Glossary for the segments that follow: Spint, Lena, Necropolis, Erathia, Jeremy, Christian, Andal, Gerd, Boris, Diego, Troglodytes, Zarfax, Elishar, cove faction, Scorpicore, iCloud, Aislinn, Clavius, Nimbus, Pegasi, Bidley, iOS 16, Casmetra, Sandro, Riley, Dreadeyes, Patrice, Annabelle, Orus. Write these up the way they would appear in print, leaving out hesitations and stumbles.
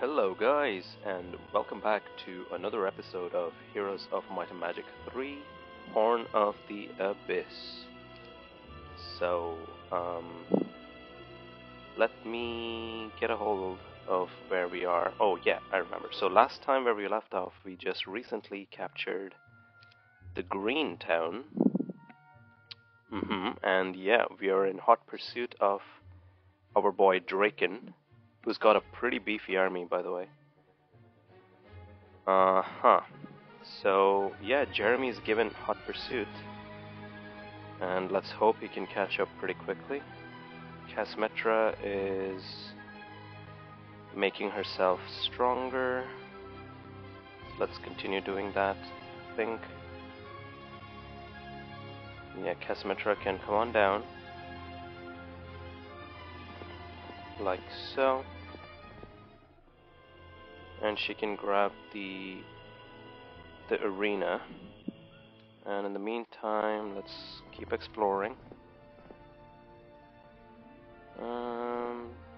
Hello guys, and welcome back to another episode of Heroes of Might and Magic 3 Horn of the Abyss. So, let me get a hold of where we are. Oh yeah, I remember. So last time where we left off, we just recently captured the Green Town. And yeah, we are in hot pursuit of our boy Draken, who's got a pretty beefy army, by the way. So, yeah, Jeremy's given hot pursuit. And let's hope he can catch up pretty quickly. Casmetra is making herself stronger. Let's continue doing that, I think. Yeah, Casmetra can come on down. Like so. And she can grab the arena. And in the meantime, let's keep exploring.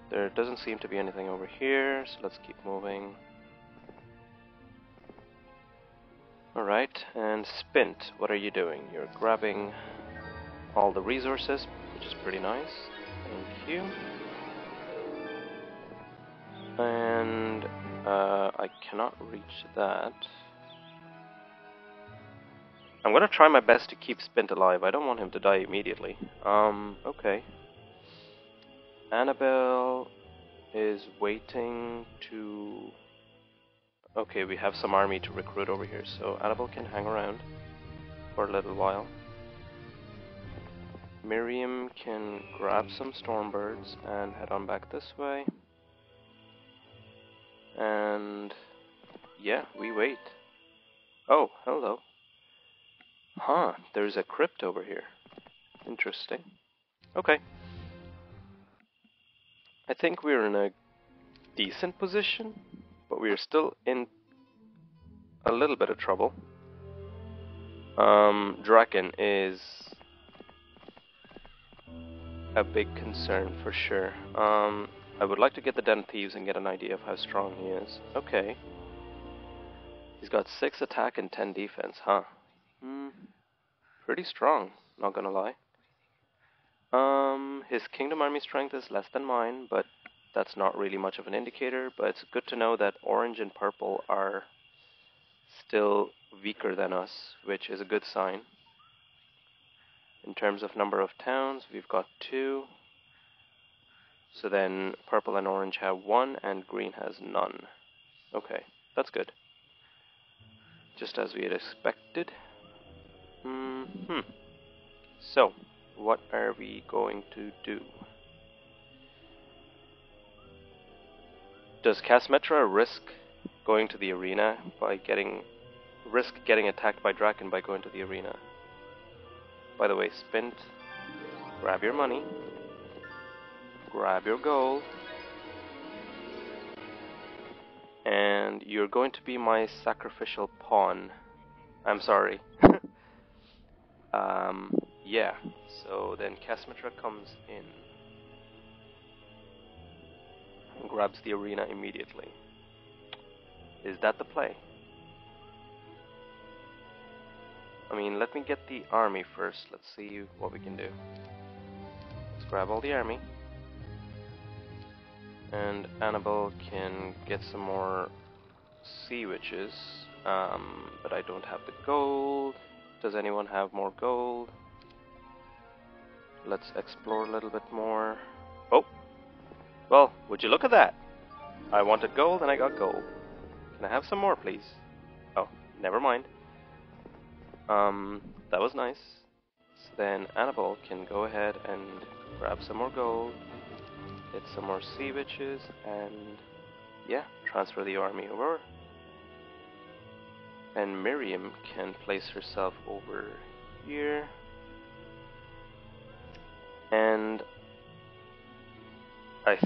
There doesn't seem to be anything over here, so let's keep moving. Alright, and Spint, what are you doing? You're grabbing all the resources, which is pretty nice. Thank you. And I cannot reach that. I'm gonna try my best to keep Spint alive. I don't want him to die immediately. Okay. Annabelle is waiting to... Okay, we have some army to recruit over here, so Annabelle can hang around for a little while. Miriam can grab some Stormbirds and head on back this way. And yeah, we wait. Oh, hello. There's a crypt over here. Interesting. Okay. I think we're in a decent position, but we're still in a little bit of trouble. Draken is a big concern for sure. I would like to get the Den of Thieves and get an idea of how strong he is. Okay. He's got 6 attack and 10 defense, huh? Pretty strong, not gonna lie. His Kingdom Army strength is less than mine, but that's not really much of an indicator, but it's good to know that orange and purple are still weaker than us, which is a good sign. In terms of number of towns, we've got 2. So then purple and orange have 1 and green has none. Okay, that's good. Just as we had expected. So, what are we going to do? Does Casmetra risk going to the arena by getting attacked by Draken by going to the arena? By the way, Spint, grab your money. Grab your gold, and you're going to be my sacrificial pawn. I'm sorry. Yeah, so then Casmetra comes in and grabs the arena immediately. Is that the play? I mean, let me get the army first. Let's see what we can do. Let's grab all the army. And Annabelle can get some more sea witches, but I don't have the gold. Does anyone have more gold? Let's explore a little bit more. Oh! Well, would you look at that? I wanted gold and I got gold. Can I have some more, please? Oh, never mind. That was nice. So then Annabelle can go ahead and grab some more gold. Get some more sea witches and yeah, transfer the army over. And Miriam can place herself over here. And I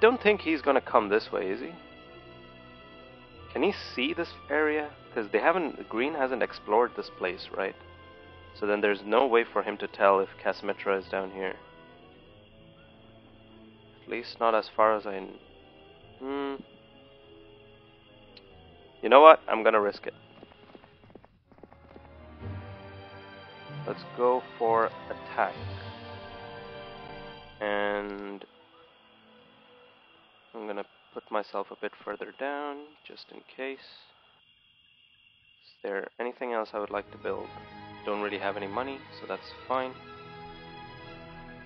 don't think he's gonna come this way, is he? Can he see this area? Because Green hasn't explored this place, right? So then there's no way for him to tell if Casmetra is down here. At least not as far as I... You know what? I'm gonna risk it. Let's go for attack. And... I'm gonna put myself a bit further down, just in case. Is there anything else I would like to build? Don't really have any money, so that's fine.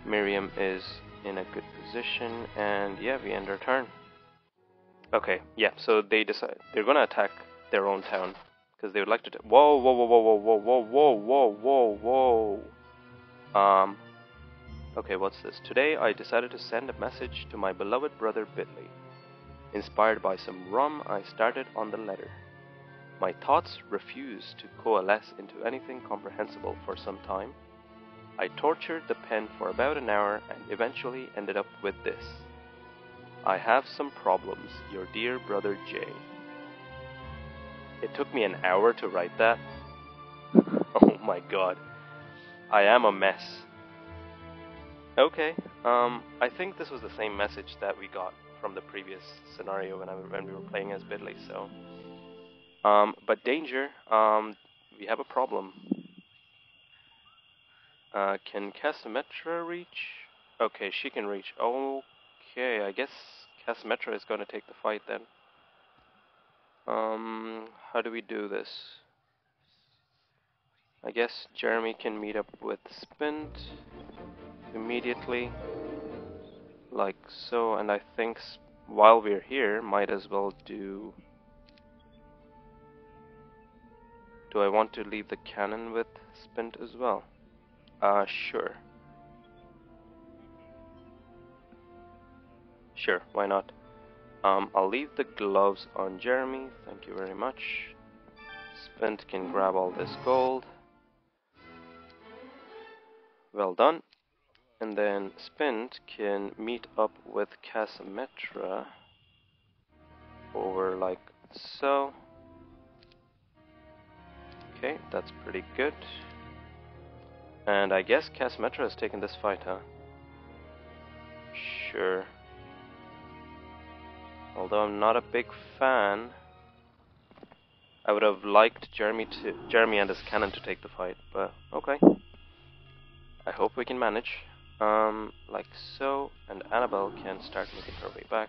Miriam is in a good position, and yeah, we end our turn. Okay, yeah, so they decide they're gonna attack their own town because they would like to. Whoa, whoa, whoa, whoa, whoa, whoa, whoa, whoa, whoa, whoa. Okay, what's this? Today I decided to send a message to my beloved brother Bidley. Inspired by some rum, I started on the letter. My thoughts refused to coalesce into anything comprehensible for some time. I tortured the pen for about an hour and eventually ended up with this. I have some problems, your dear brother J. It took me an hour to write that. Oh my god. I am a mess. Okay, I think this was the same message that we got from the previous scenario when we were playing as Bidley, so... but danger, we have a problem. Can Casmetra reach? Okay, she can reach. Okay, I guess Casmetra is going to take the fight then. How do we do this? I guess Jeremy can meet up with Spint immediately. Like so, and I think while we're here, might as well do... Do I want to leave the cannon with Spint as well? Sure. Sure, why not? I'll leave the gloves on Jeremy, thank you very much. Spint can grab all this gold. Well done. And then Spint can meet up with Casmetra over like so. Okay, that's pretty good. And I guess Casmetra has taken this fight, huh? Sure. Although I'm not a big fan, I would have liked Jeremy and his cannon to take the fight, but okay. I hope we can manage. Like so, and Annabelle can start making her way back.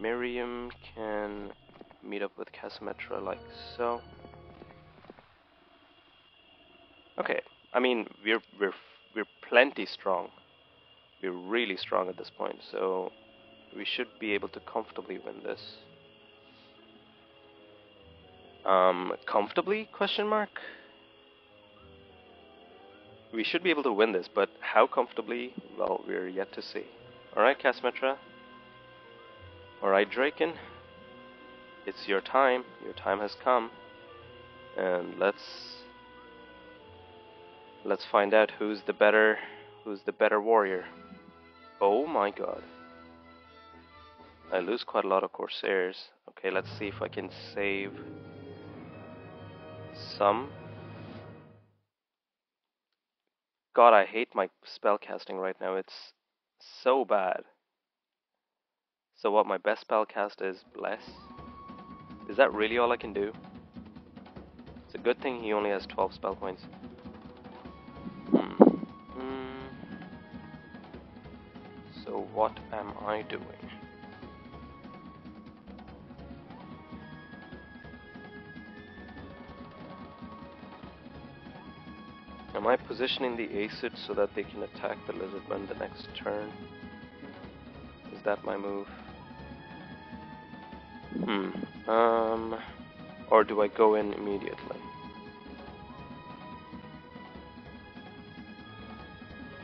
Miriam can meet up with Casmetra like so. Okay, I mean we're plenty strong. We're really strong at this point, so we should be able to comfortably win this. Comfortably? Question mark. We should be able to win this, but how comfortably? Well, we're yet to see. All right, Casmetra. All right, Draken. It's your time. Your time has come, and Let's find out who's the better warrior. Oh my god. I lose quite a lot of Corsairs. Okay, let's see if I can save some. God, I hate my spellcasting right now. It's so bad. So what, my best spellcast is Bless? Is that really all I can do? It's a good thing he only has 12 spell points. So what am I doing? Am I positioning the Acid so that they can attack the Lizardman the next turn? Is that my move? Or do I go in immediately?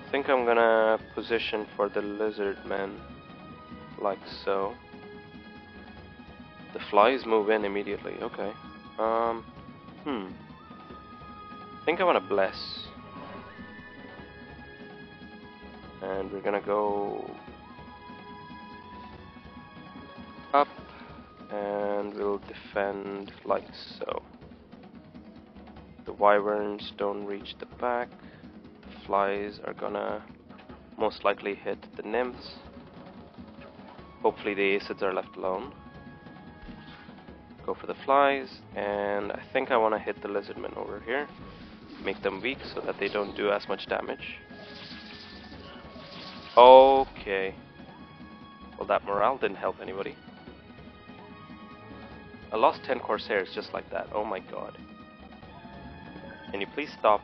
I think I'm gonna position for the Lizardmen, like so. The flies move in immediately, okay. I think I wanna Bless. And we're gonna go up, and we'll defend like so. The wyverns don't reach the back. Flies are gonna most likely hit the nymphs. Hopefully the acids are left alone. Go for the flies, and I think I want to hit the lizardmen over here. Make them weak so that they don't do as much damage. Okay. Well, that morale didn't help anybody. I lost 10 Corsairs just like that. Oh my god. Can you please stop?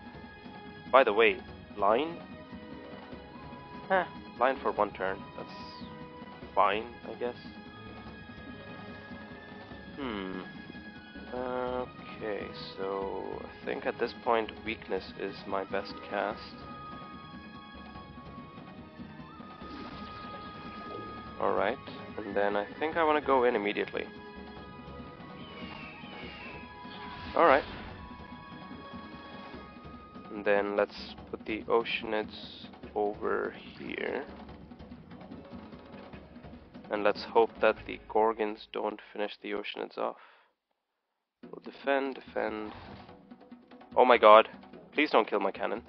By the way, line? Huh, line for one turn. That's fine, I guess. Okay, so I think at this point weakness is my best cast. Alright, and then I think I want to go in immediately. Alright. And then let's put the Oceanids over here. And let's hope that the Gorgons don't finish the Oceanids off. We'll defend, defend. Oh my god. Please don't kill my cannon.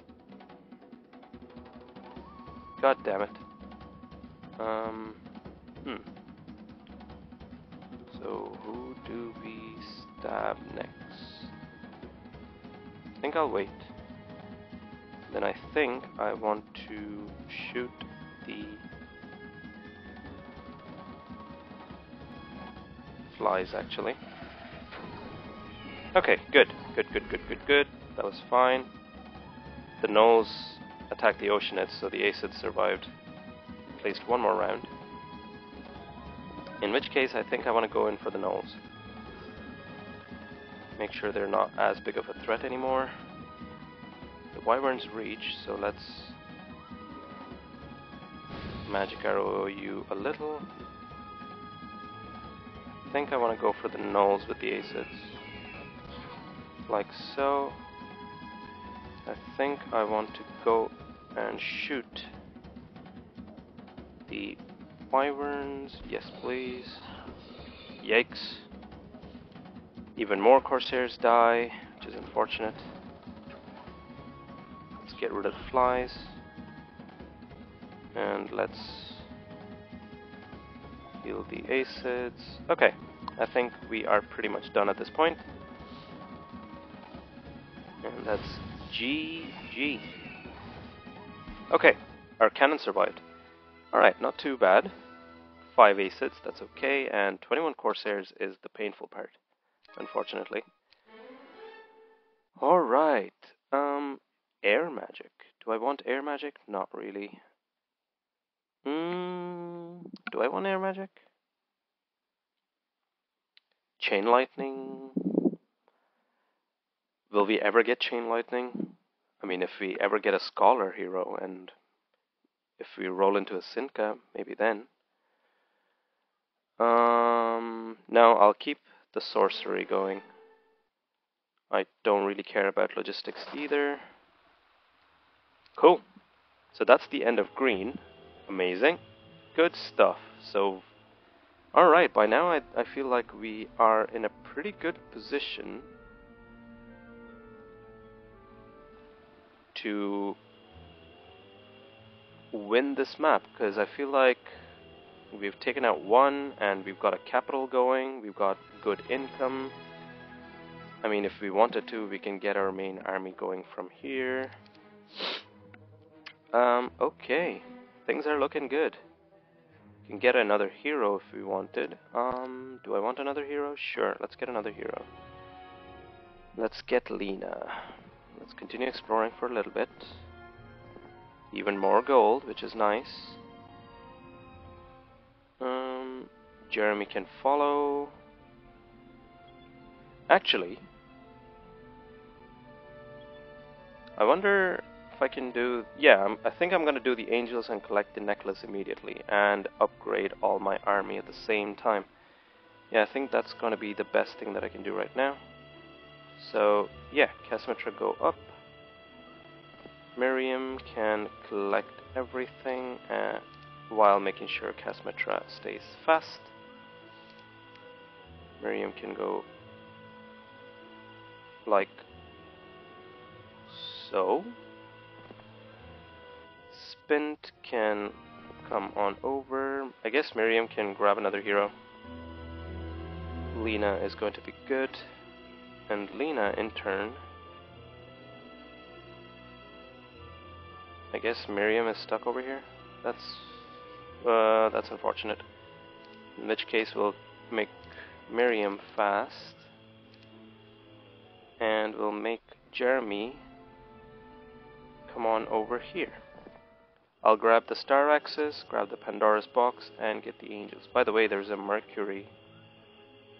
God damn it. So who do we stab next? I think I'll wait. Then I think I want to shoot the flies actually. Okay, good. That was fine. The gnolls attacked the Oceanids, so the acids survived. Placed one more round. In which case I think I want to go in for the gnolls. Make sure they're not as big of a threat anymore. The wyverns reach, so let's magic arrow you a little. I think I want to go for the gnolls with the acids. Like so. I think I want to go and shoot the wyverns. Yes, please. Yikes. Even more Corsairs die, which is unfortunate. Let's get rid of the flies. And let's heal the acids. Okay, I think we are pretty much done at this point. And that's GG. Okay, our cannon survived. Alright, not too bad. 5 acids, that's okay, and 21 Corsairs is the painful part, unfortunately. Alright, air magic. Do I want air magic? Not really. Do I want air magic? Chain lightning? Will we ever get chain lightning? I mean, if we ever get a scholar hero and if we roll into a Synca, maybe then. No, I'll keep the sorcery going. I don't really care about logistics either. Cool. So that's the end of green. Amazing. Good stuff. So, alright, by now I feel like we are in a pretty good position to win this map, because I feel like we've taken out one and we've got a capital going, we've got good income. I mean, if we wanted to, we can get our main army going from here. Okay, things are looking good. We can get another hero if we wanted. Do I want another hero? Sure, let's get another hero. Let's get Lena. Let's continue exploring for a little bit. Even more gold, which is nice. Jeremy can follow. Actually, I wonder if I can do... Yeah, I think I'm going to do the angels and collect the necklace immediately and upgrade all my army at the same time. Yeah, I think that's going to be the best thing that I can do right now. So, yeah, Casmetra go up. Miriam can collect everything while making sure Casmetra stays fast. Miriam can go like so. Spint can come on over. I guess Miriam can grab another hero. Lena is going to be good. And Lena, in turn... I guess Miriam is stuck over here. That's unfortunate. In which case, we'll make Miriam fast. And we'll make Jeremy come on over here. I'll grab the Star Axis, grab the Pandora's Box, and get the Angels. By the way, there's a Mercury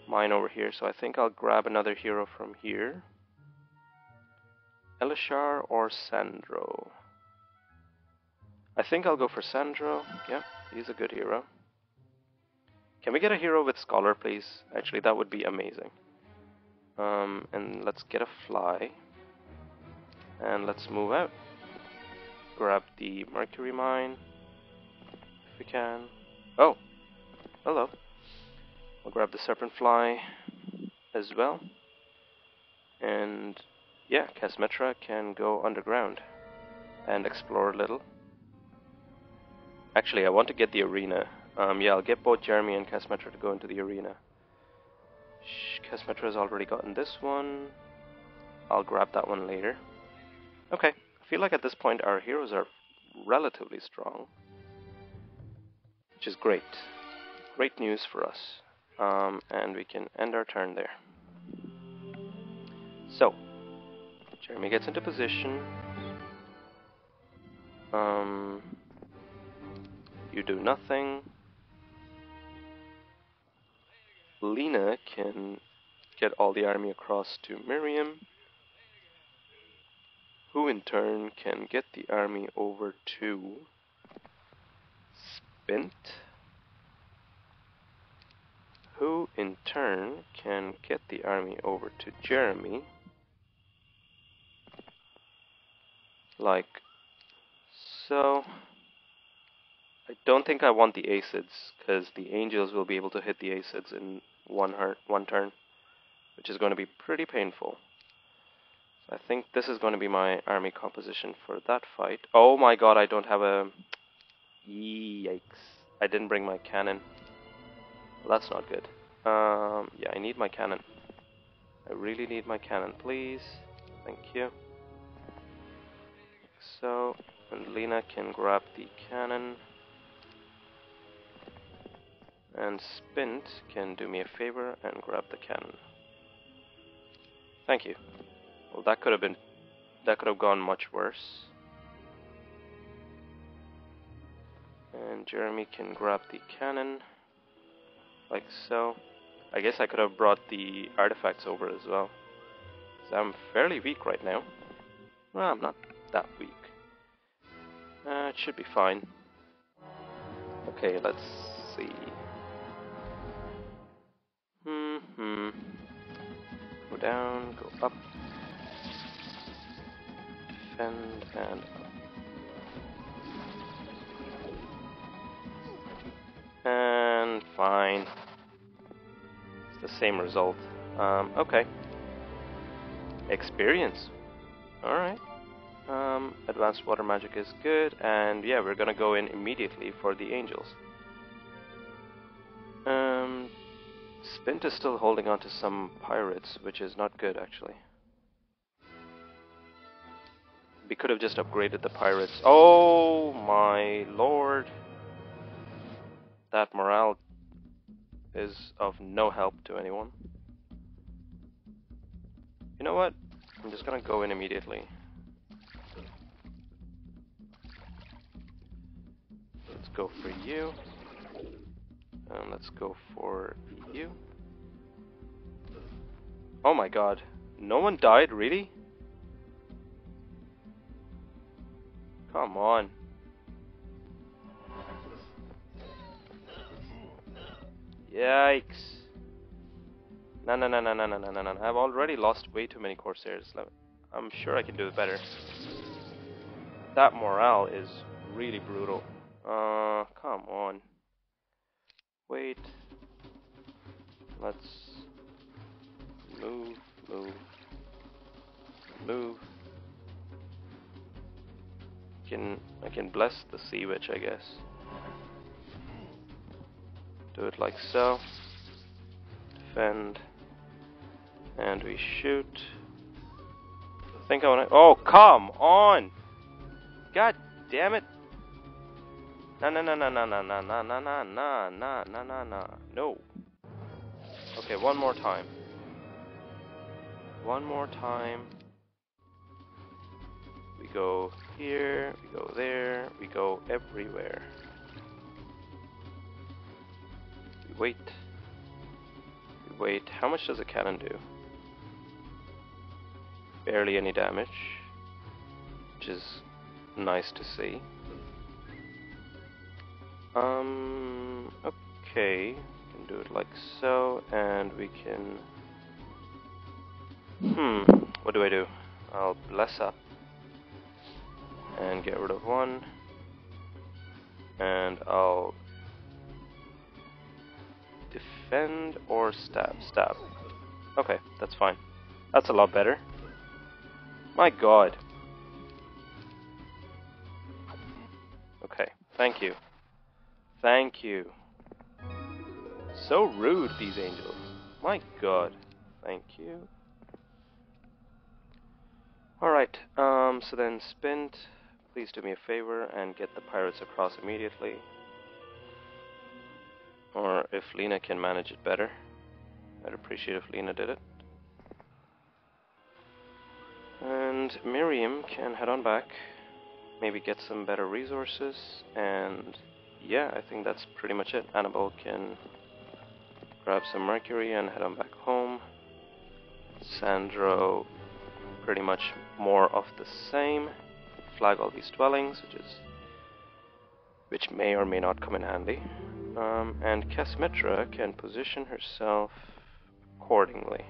mine over here, so I think I'll grab another hero from here. Elishar or Sandro? I think I'll go for Sandro. Yeah, he's a good hero. Can we get a hero with Scholar, please? Actually, that would be amazing. And let's get a fly. And let's move out. Grab the Mercury mine, if we can. Oh, hello. I'll grab the Serpent Fly as well. And yeah, Casmetra can go underground and explore a little. Actually, I want to get the arena. Yeah, I'll get both Jeremy and Casmetra to go into the arena. Casmetra's already gotten this one. I'll grab that one later. Okay, I feel like at this point our heroes are relatively strong, which is great. Great news for us. And we can end our turn there. So, Jeremy gets into position. You do nothing. Lena can get all the army across to Miriam, who in turn can get the army over to Spint, who in turn can get the army over to Jeremy, like so. I don't think I want the Acids, because the Angels will be able to hit the Acids in one turn, which is going to be pretty painful. So I think this is going to be my army composition for that fight. Oh my god, I don't have a... Yikes. I didn't bring my cannon. Well, that's not good. Yeah, I need my cannon. I really need my cannon, please. Thank you. So, and Lena can grab the cannon. And Spint can do me a favor and grab the cannon. Thank you. Well, that could have gone much worse. And Jeremy can grab the cannon. Like so. I guess I could have brought the artifacts over as well. So I'm fairly weak right now. Well, I'm not that weak. It should be fine. Okay, let's see. Go down, go up. Defend and up. And fine. It's the same result. Okay. Experience. Alright. Advanced water magic is good. And yeah, we're gonna go in immediately for the Angels. Spint is still holding on to some pirates, which is not good actually. We could have just upgraded the pirates. Oh my lord. That morale is of no help to anyone. You know what? I'm just gonna go in immediately. Let's go for you. And let's go for you. Oh my god. No one died, really? Come on. Yikes. No. I've already lost way too many Corsairs. I'm sure I can do better. That morale is really brutal. Come on. Wait. Let's move. I can bless the sea witch, I guess. Do it like so. Defend. And we shoot. I think I wanna... Oh, come on! God damn it! Na na na na na na na na na na na na na na na. No. Okay, one more time. One more time. We go here, we go there, we go everywhere. We wait. We wait. How much does a cannon do? Barely any damage, which is nice to see. Okay, we can do it like so, and we can... what do? I'll bless up. And get rid of one. And I'll... defend or stab? Stab. Okay, that's fine. That's a lot better. My god. Okay, thank you. Thank you. So rude, these angels. My god. Thank you. Alright, so then Spint, please do me a favor and get the pirates across immediately. Or if Lena can manage it better. I'd appreciate if Lena did it. And Miriam can head on back, maybe get some better resources, and yeah, I think that's pretty much it. Annabelle can grab some mercury and head on back home. Sandro, pretty much more of the same. Flag all these dwellings, which may or may not come in handy. And Casmetra can position herself accordingly.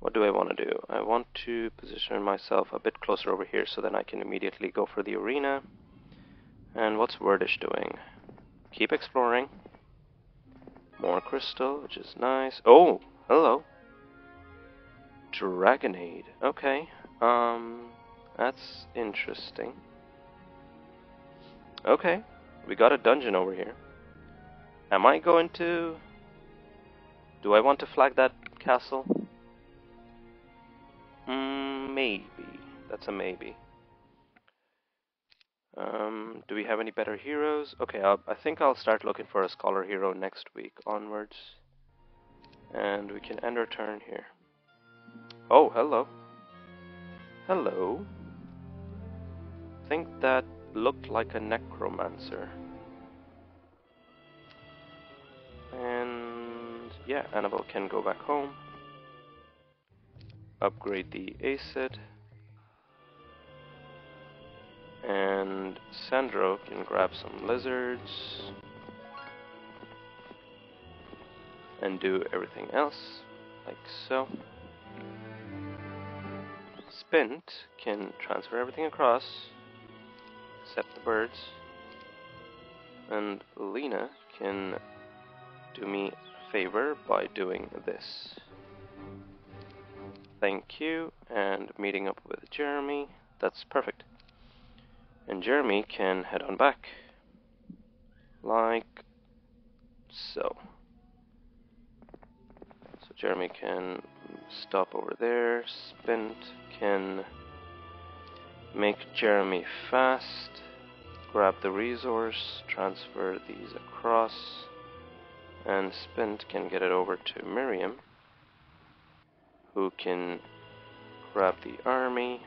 What do I want to do? I want to position myself a bit closer over here so then I can immediately go for the arena. And what's Verdish doing? Keep exploring. More crystal, which is nice. Oh, hello. Dragonade. Okay. That's interesting. Okay. We got a dungeon over here. Am I going to... do I want to flag that castle? Maybe. That's a maybe. Do we have any better heroes? Okay, I think I'll start looking for a scholar hero next week onwards. And we can end our turn here. Oh, hello. Hello. I think that looked like a necromancer. And yeah, Annabelle can go back home. Upgrade the acid. And Sandro can grab some lizards and do everything else, like so. Spint can transfer everything across, except the birds. And Lena can do me a favor by doing this. Thank you, and meeting up with Jeremy, that's perfect. And Jeremy can head on back, like so. So Jeremy can stop over there, Spint can make Jeremy fast, grab the resource, transfer these across, and Spint can get it over to Miriam, who can grab the army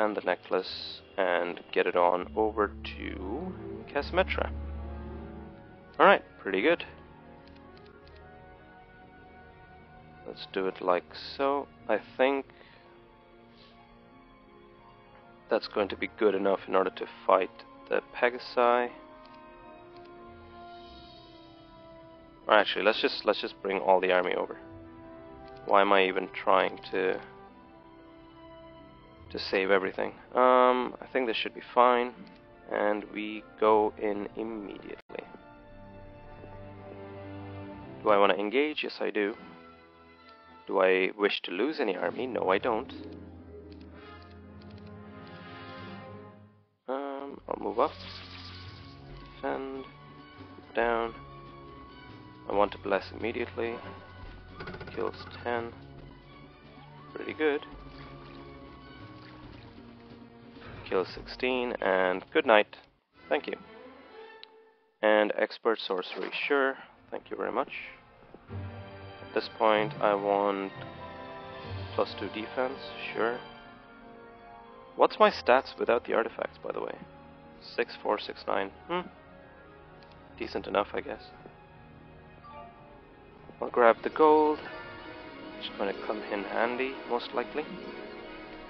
and the necklace and get it on over to Casmetra. Alright, pretty good. Let's do it like so. I think that's going to be good enough in order to fight the Pegasi. Or actually, let's just bring all the army over. Why am I even trying to save everything? I think this should be fine, and we go in immediately. Do I want to engage? Yes, I do. Do I wish to lose any army? No, I don't. I'll move up. Defend. Down. I want to bless immediately. Kills 10. Pretty good. Kill 16, and good night. Thank you. And expert sorcery, sure. Thank you very much. At this point, I want +2 defense, sure. What's my stats without the artifacts, by the way? 6, 4, 6, 9. Decent enough, I guess. I'll grab the gold. It's going to come in handy, most likely.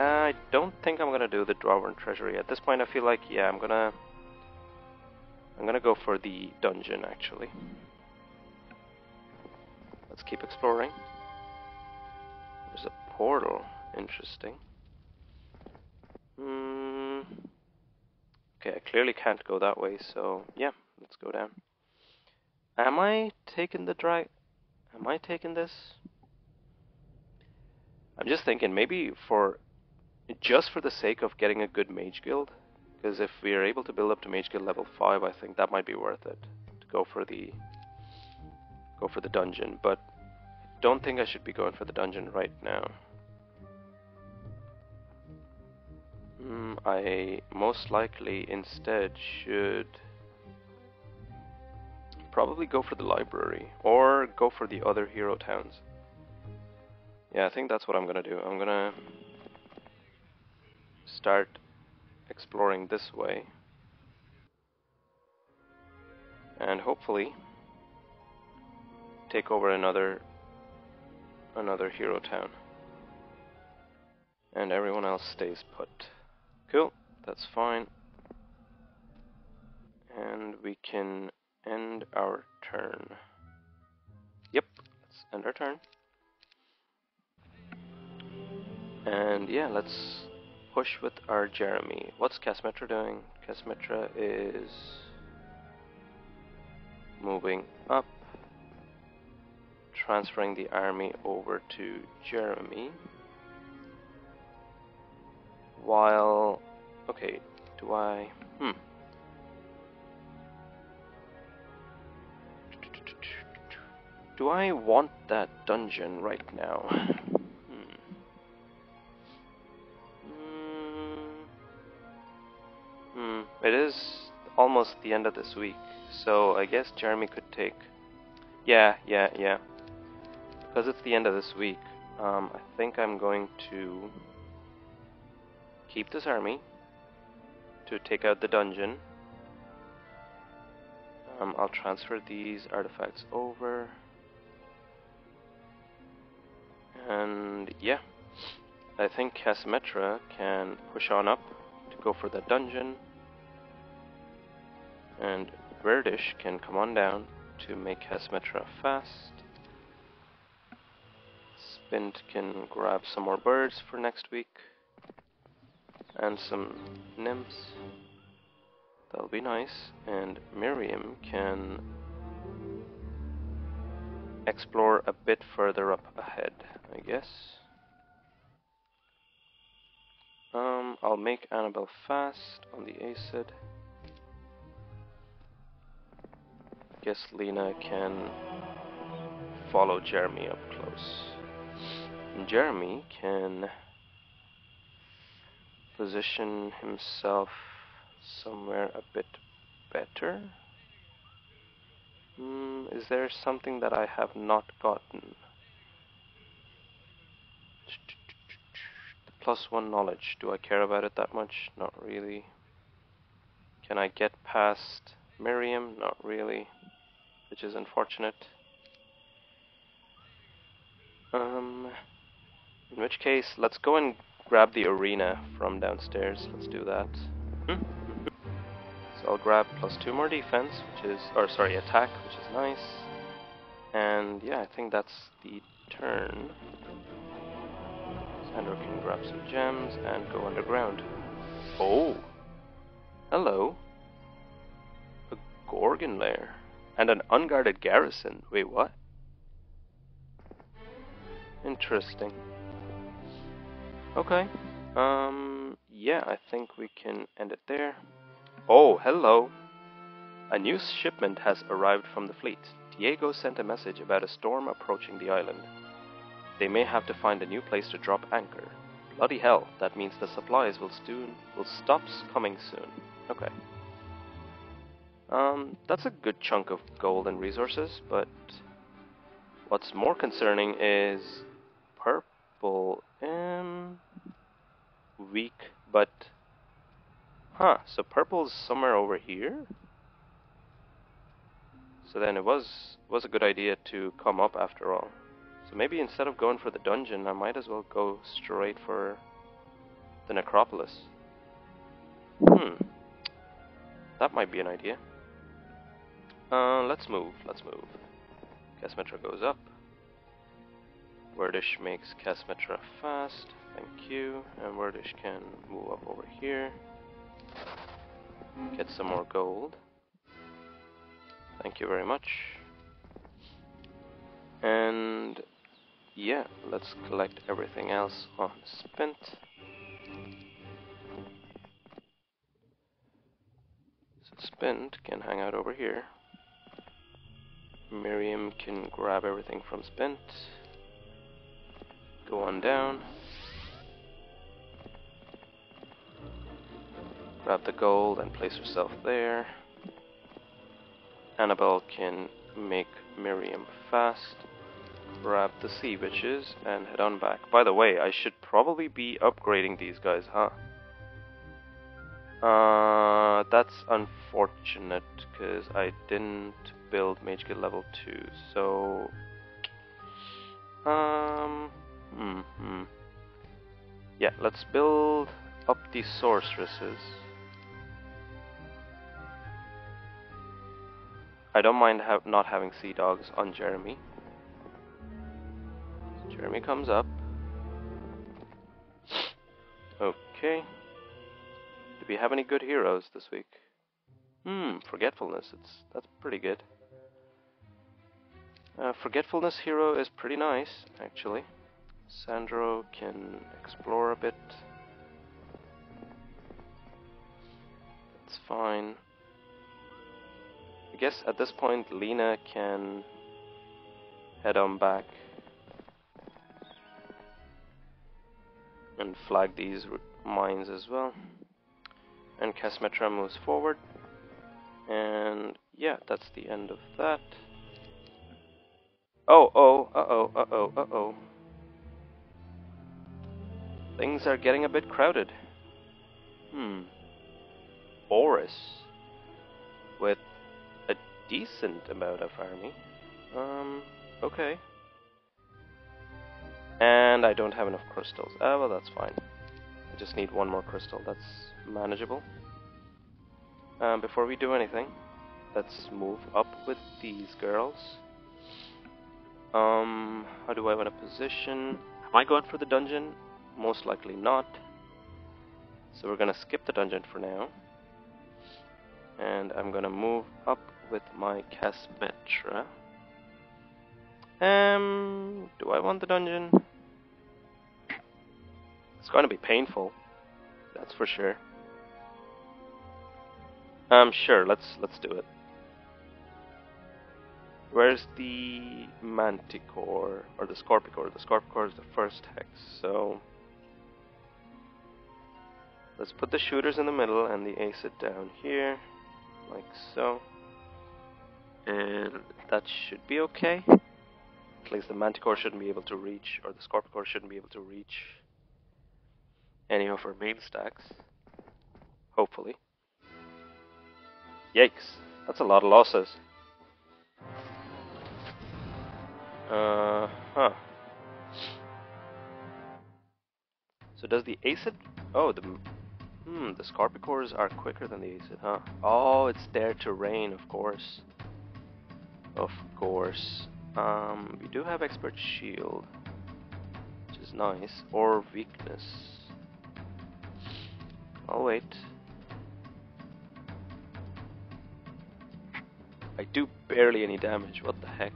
I don't think I'm going to do the Dwarven Treasury. At this point I feel like, yeah, I'm going to go for the dungeon, actually. Let's keep exploring. There's a portal. Interesting. Okay, I clearly can't go that way, so yeah, let's go down. Am I taking the Am I taking this? I'm just thinking maybe for... just for the sake of getting a good mage guild, because if we are able to build up to mage guild level 5, I think that might be worth it to go for the dungeon. But I don't think I should be going for the dungeon right now. I most likely instead should probably go for the library or go for the other hero towns. Yeah, I think that's what I'm gonna do. I'm gonna start exploring this way, and hopefully take over another hero town, and everyone else stays put. Cool, that's fine, and we can end our turn. Yep, let's end our turn, and yeah, let's push with our Jeremy. What's Casmetra doing? Casmetra is moving up, transferring the army over to Jeremy. While, okay, do I? Do I want that dungeon right now? It is almost the end of this week, so I guess Jeremy could take... Yeah. Because it's the end of this week, I think I'm going to keep this army to take out the dungeon. I'll transfer these artifacts over. And yeah, I think Casmetra can push on up to go for the dungeon. And Verdish can come on down to make Casmetra fast. Spint can grab some more birds for next week. And some nymphs. That'll be nice. And Miriam can explore a bit further up ahead, I guess. I'll make Annabelle fast on the Acid. Guess Lena can follow Jeremy up close. And Jeremy can position himself somewhere a bit better. Is there something that I have not gotten? The +1 knowledge. Do I care about it that much? Not really. Can I get past Miriam? Not really. Which is unfortunate. In which case, let's go and grab the arena from downstairs. Let's do that. So I'll grab +2 more defense, which is, or sorry, attack, which is nice. And yeah, I think that's the turn. Sandro can grab some gems and go underground. Oh! Hello! Gorgon lair and an unguarded garrison. Wait, what? Interesting. Okay. Yeah, I think we can end it there. Oh, hello! A new shipment has arrived from the fleet. Diego sent a message about a storm approaching the island. They may have to find a new place to drop anchor. Bloody hell, that means the supplies will stop coming soon. Okay. That's a good chunk of gold and resources, but what's more concerning is purple. Weak, but huh, so purple's somewhere over here? So then it was a good idea to come up after all. So maybe instead of going for the dungeon, I might as well go straight for the necropolis. That might be an idea. Let's move. Casmetra goes up. Verdish makes Casmetra fast. Thank you. And Verdish can move up over here. Get some more gold. Thank you very much. And yeah, let's collect everything else on Spint. So Spint can hang out over here. Miriam can grab everything from Spint. Go on down. Grab the gold and place herself there. Annabelle can make Miriam fast. Grab the sea witches and head on back. By the way, I should probably be upgrading these guys, huh? That's unfortunate because I didn't build Mage Guild level 2, so yeah, let's build up the sorceresses. I don't mind not having sea dogs on Jeremy. Jeremy comes up. Okay. Do we have any good heroes this week? Forgetfulness. That's pretty good. Forgetfulness hero is pretty nice, actually. Sandro can explore a bit. That's fine. I guess at this point Lena can head on back and flag these mines as well, and Casmetra moves forward, and yeah, that's the end of that. Oh, things are getting a bit crowded. Boris with decent amount of army. Okay. And I don't have enough crystals. Ah, well, that's fine. I just need one more crystal. That's manageable. Before we do anything, let's move up with these girls. How do I want to position? Am I going for the dungeon? Most likely not. So we're gonna skip the dungeon for now. And I'm gonna move up with my Casmetra. Do I want the dungeon? It's gonna be painful, that's for sure. Sure, let's do it. Where's the Manticore or the Scorpicore? The Scorpicore is the first hex, so let's put the shooters in the middle and the acid down here, like so. And that should be okay. At least the Manticore shouldn't be able to reach, or the Scorpicore shouldn't be able to reach any of our main stacks. Hopefully. Yikes, that's a lot of losses. So does the Acid... Oh, the Scorpicores are quicker than the Acid, huh? Oh, it's their terrain, of course. Of course. We do have Expert Shield, which is nice, or Weakness. I'll wait. I do barely any damage, what the heck.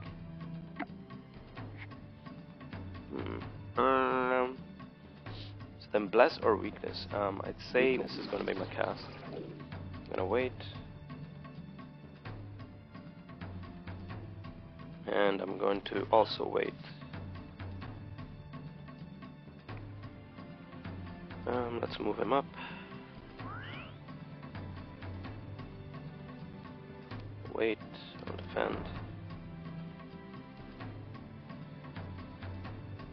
Then bless or weakness. I'd say this is going to be my cast. I'm going to wait. And I'm going to also wait. Let's move him up. Wait, I'll defend.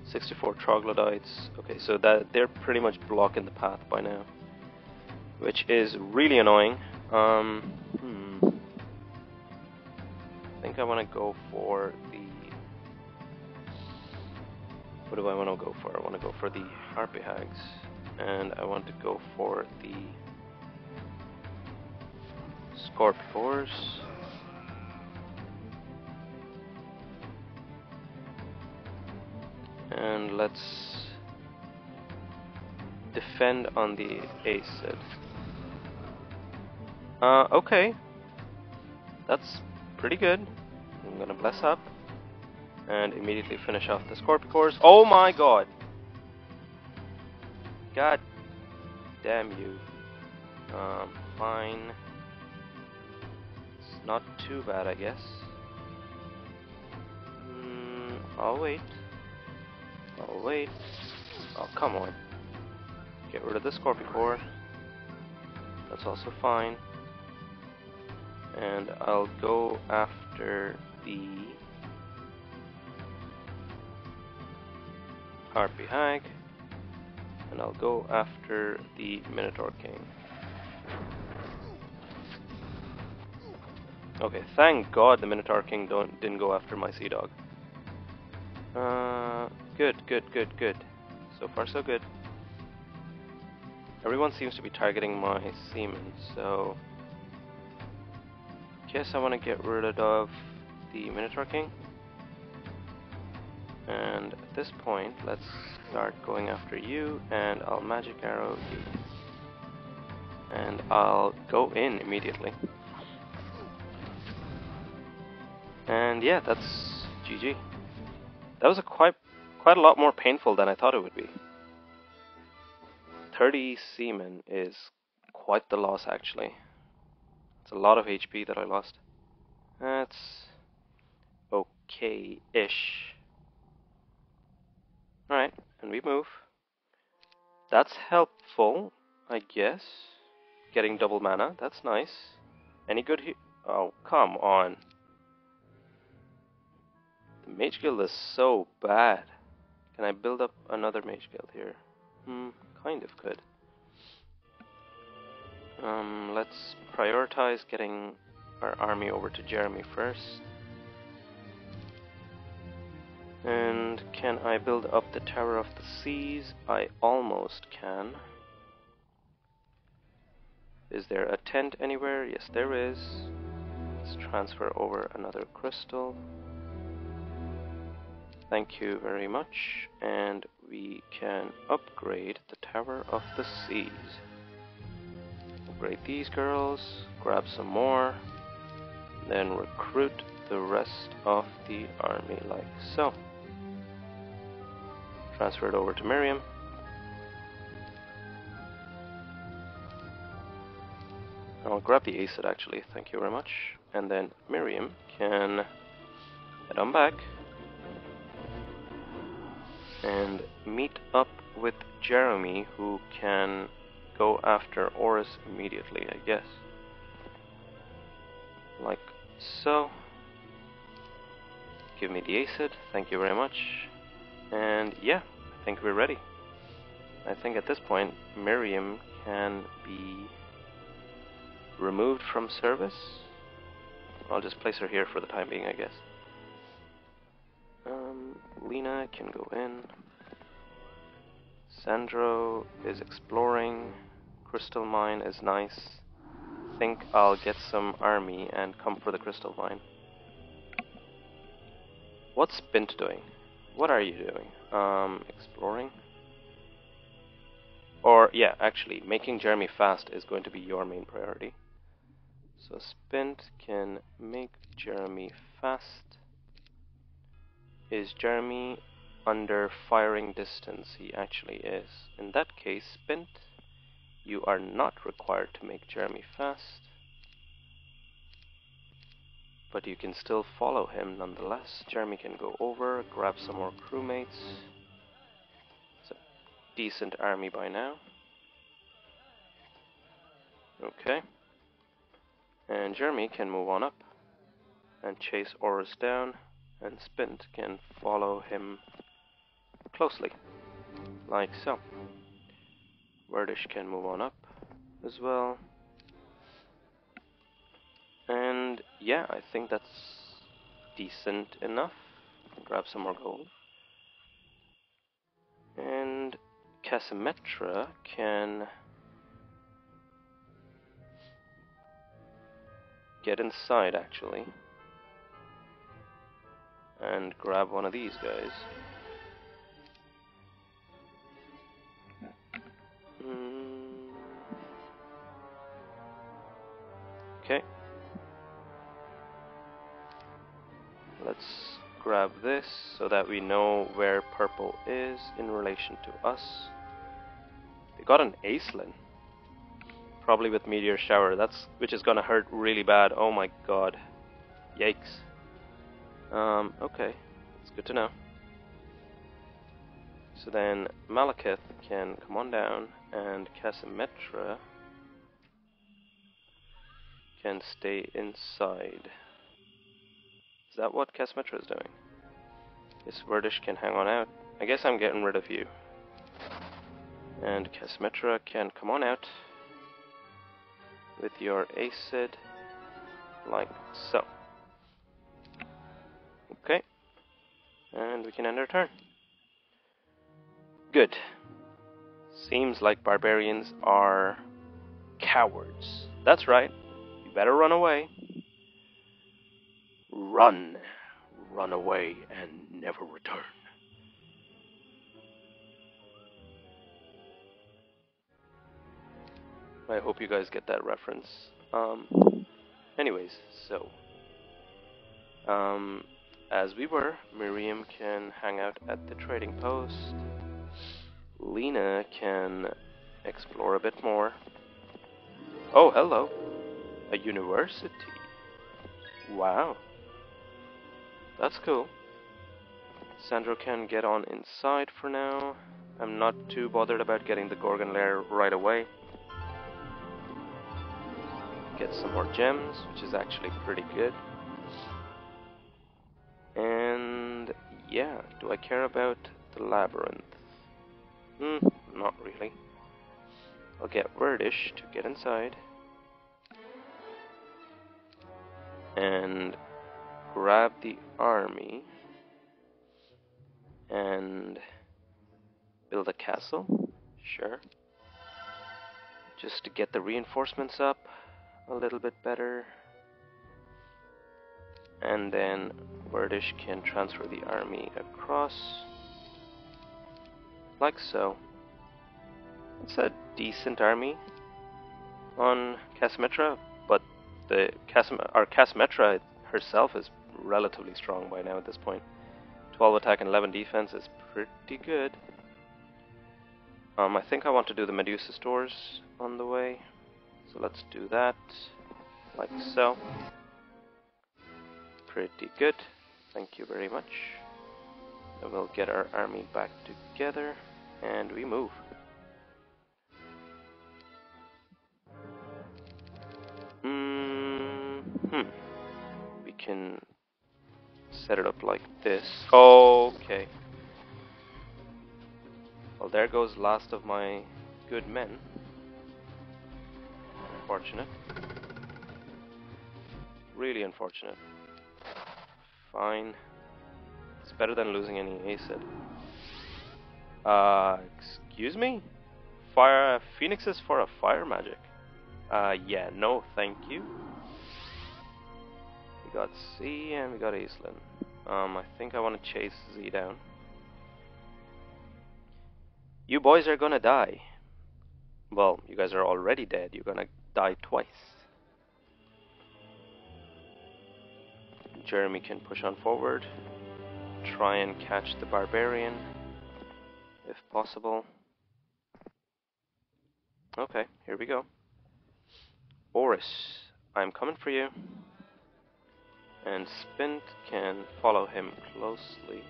64 troglodytes. Okay, so that they're pretty much blocking the path by now, which is really annoying. I think I want to go for the. What do I want to go for? I want to go for the harpy hags, and I want to go for the scorpors. And let's defend on the acid. Okay. That's pretty good. I'm gonna bless up and immediately finish off the Scorpicores. Oh my god! God damn you. Fine. It's not too bad, I guess. I'll wait. I'll wait. Oh, come on. Get rid of the Scorpicore. That's also fine. And I'll go after the Harpy Hag. And I'll go after the Minotaur King. Okay, thank God the Minotaur King didn't go after my Sea Dog. Good. So far, so good. Everyone seems to be targeting my seamen, so guess I want to get rid of the Minotaur King. And at this point, let's start going after you, and I'll magic arrow you. And I'll go in immediately. And yeah, that's GG. That was a quite a lot more painful than I thought it would be. 30 seamen is quite the loss, actually. It's a lot of HP that I lost. That's okay-ish. Alright, and we move. That's helpful, I guess. Getting double mana, that's nice. Any good here? Oh, come on. The Mage Guild is so bad. Can I build up another Mage Guild here? Kind of could. Let's prioritize getting our army over to Jeremy first. And can I build up the Tower of the Seas? I almost can. Is there a tent anywhere? Yes, there is. Let's transfer over another crystal. Thank you very much, and we can upgrade the Tower of the Seas. Upgrade these girls, grab some more, then recruit the rest of the army like so. Transfer it over to Miriam. I'll grab the acid actually, thank you very much. And then Miriam can head on back and meet up with Jeremy, who can go after Orus immediately, I guess. Like so. Give me the acid, thank you very much. And yeah, I think we're ready. I think at this point, Miriam can be removed from service. I'll just place her here for the time being, I guess. Lena can go in. Sandro is exploring. Crystal Mine is nice. I think I'll get some army and come for the Crystal Mine. What's Spint doing? What are you doing? Exploring? Or, yeah, actually, making Jeremy fast is going to be your main priority. So Spint can make Jeremy fast. Is Jeremy under firing distance he actually is. In that case, Spint, you are not required to make Jeremy fast, but you can still follow him nonetheless. Jeremy can go over, grab some more crewmates. It's a decent army by now. Okay. And Jeremy can move on up and chase Orus down, and Spint can follow him closely, like so. Verdish can move on up as well. And yeah, I think that's decent enough. Grab some more gold. And Casmetra can get inside actually and grab one of these guys. Okay. Let's grab this so that we know where purple is in relation to us. They got an Aislinn. Probably with Meteor Shower, which is gonna hurt really bad. Oh my god. Yikes. Okay. It's good to know. So then Malekith can come on down, and Casmetra can stay inside. Is that what Casmetra is doing? Yes, Verdish can hang on out. I guess I'm getting rid of you. And Casmetra can come on out with your acid, like so. Okay, and we can end our turn. Good. Seems like barbarians are cowards. That's right. You better run away. Run. Run away and never return. I hope you guys get that reference. Anyways, so as we were, Miriam can hang out at the trading post. Lena can explore a bit more. Oh, hello. A university. Wow. That's cool. Sandro can get on inside for now. I'm not too bothered about getting the Gorgon Lair right away. Get some more gems, which is actually pretty good. And yeah, do I care about the labyrinth? Not really. I'll get Verdish to get inside and grab the army and build a castle, sure, just to get the reinforcements up a little bit better. And then Verdish can transfer the army across, like so. It's a decent army on Casmetra, but Casmetra herself is relatively strong by now at this point. 12 attack and 11 defense is pretty good. I think I want to do the Medusa stores on the way. So let's do that, like so. Pretty good, thank you very much. And we'll get our army back together, and we move. We can set it up like this. Okay. Well, there goes last of my good men. Unfortunate. Really unfortunate. Fine. It's better than losing any acid. Excuse me? Fire phoenixes for a fire magic. Yeah, no thank you. We got C and we got Aislinn. I think I want to chase Z down. You boys are gonna die. Well, you guys are already dead. You're gonna die twice. Jeremy can push on forward. try and catch the barbarian if possible. Okay, here we go. Orus, I'm coming for you. And Spint can follow him closely.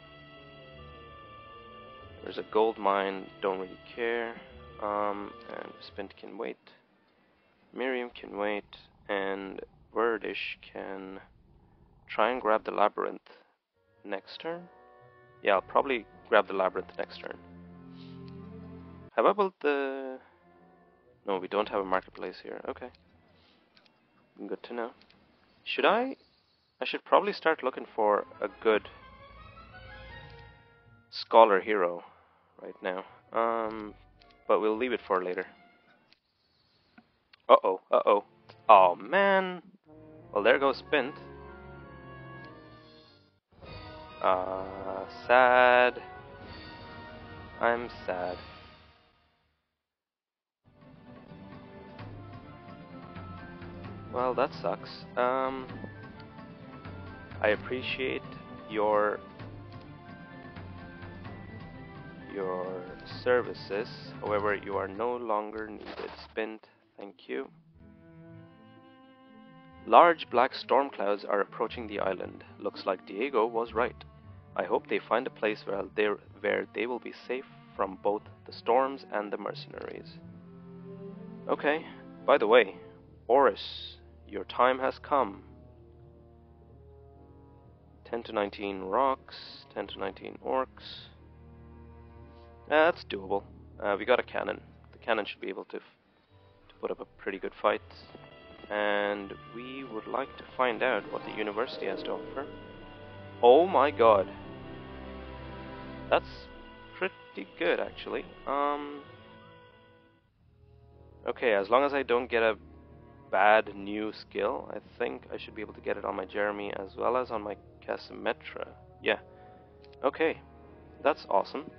There's a gold mine, don't really care. And Spint can wait. Miriam can wait. And Verdish can try and grab the labyrinth next turn. Yeah, I'll probably grab the labyrinth next turn. Have I built the... No, we don't have a marketplace here. Okay. Good to know. Should I... I should probably start looking for a good scholar hero right now. But we'll leave it for later. Uh-oh, uh-oh. Oh, man. Well, there goes Spint. Sad. I'm sad. Well, that sucks. I appreciate your services. However, you are no longer needed. Spint, thank you. Large black storm clouds are approaching the island. Looks like Diego was right. I hope they find a place where they will be safe from both the storms and the mercenaries. Okay, by the way, Orus, your time has come. 10 to 19 rocks, 10 to 19 orcs. That's doable. We got a cannon. The cannon should be able to put up a pretty good fight. And we would like to find out what the university has to offer. Oh my god. That's pretty good, actually. Okay, as long as I don't get a bad new skill, I think I should be able to get it on my Jeremy as well as on my Casmetra. Yeah. Okay. That's awesome.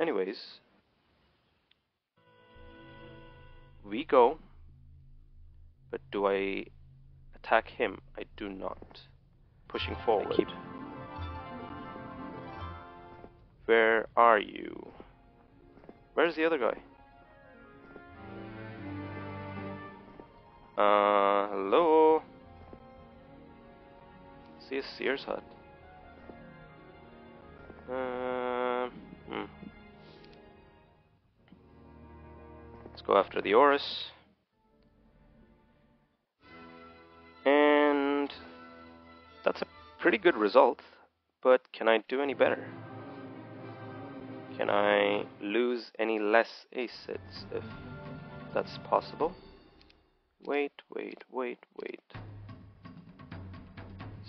Anyways. We go. But do I attack him? I do not. Pushing forward. Where are you? Where's the other guy? Hello? See a seer's hut. Let's go after the Orus. And that's a pretty good result, but can I do any better? Can I lose any less acids if that's possible? Wait.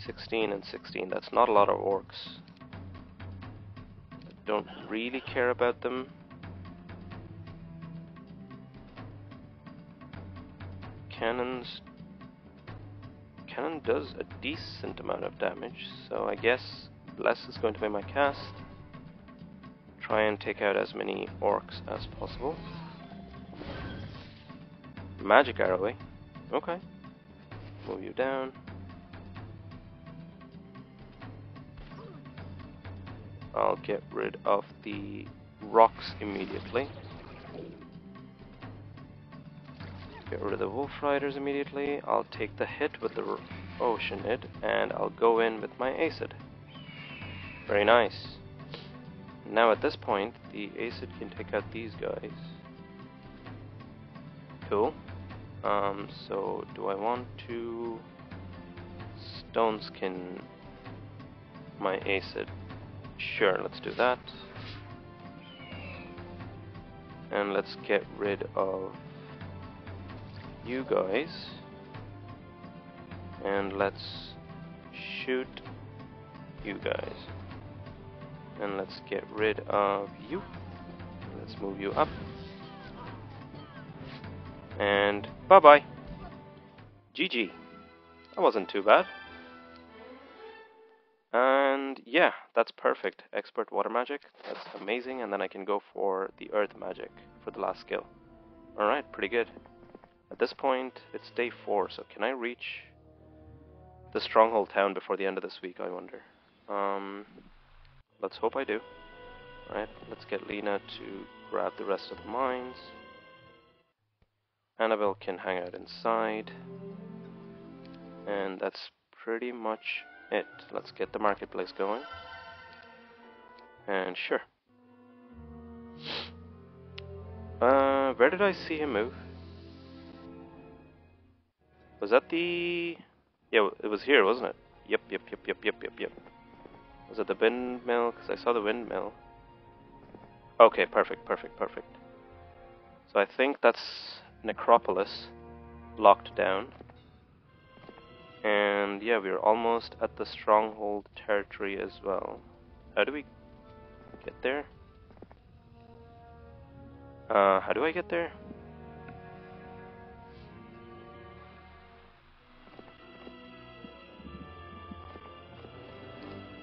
16 and 16, that's not a lot of orcs. I don't really care about them. Cannons. Cannon does a decent amount of damage, so I guess Bless is going to be my cast. Try and take out as many orcs as possible. Magic arrow, eh? Okay. Move you down. I'll get rid of the rocks immediately. Get rid of the wolf riders immediately. I'll take the hit with the ocean hit, and I'll go in with my acid. Very nice. Now at this point, the acid can take out these guys. Cool. So do I want to stone skin my acid? Sure, let's do that. And let's get rid of you guys. And let's shoot you guys. And let's get rid of you. Let's move you up. And bye-bye. GG. That wasn't too bad. And yeah, that's perfect. Expert water magic. That's amazing. And then I can go for the earth magic for the last skill. Alright, pretty good. At this point, it's day 4, so can I reach the stronghold town before the end of this week, I wonder? Let's hope I do. Alright, let's get Lena to grab the rest of the mines. Annabelle can hang out inside. And that's pretty much it. Let's get the marketplace going. And sure. Where did I see him move? Was that the... Yeah, it was here, wasn't it? Yep. Was it the windmill? Because I saw the windmill. Okay, perfect. So I think that's Necropolis locked down. And yeah, we're almost at the Stronghold territory as well. How do we get there? How do I get there?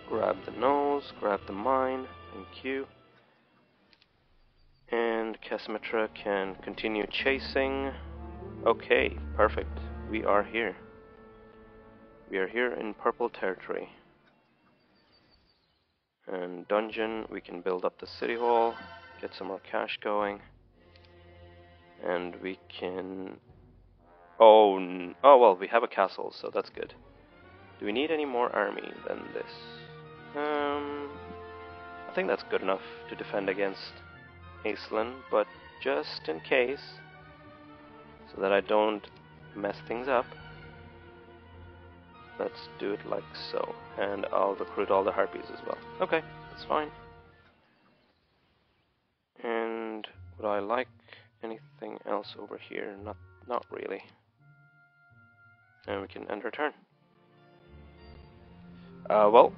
Grab the nose, grab the mine, thank you. And Casmetra can continue chasing. Okay, perfect. We are here. We are here in purple territory. And dungeon, we can build up the city hall, get some more cash going. And we can... Oh well, we have a castle, so that's good. Do we need any more army than this? I think that's good enough to defend against Aislinn, but just in case, so that I don't mess things up, let's do it like so, and I'll recruit all the harpies as well. Okay, that's fine. And would I like anything else over here? Not really. And we can end our turn. Well,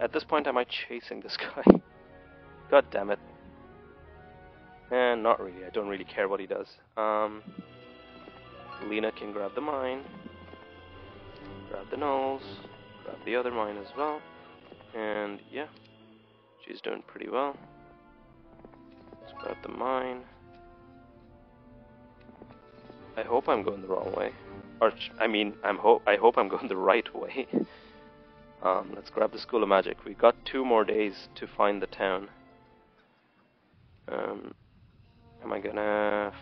at this point am I chasing this guy? God damn it. And not really, I don't really care what he does. Lena can grab the mine, grab the knolls, grab the other mine as well, and yeah, she's doing pretty well. Let's grab the mine. I hope I'm going the wrong way. Or, I mean, I hope I'm going the right way. Let's grab the School of Magic. We got 2 more days to find the town. Am I gonna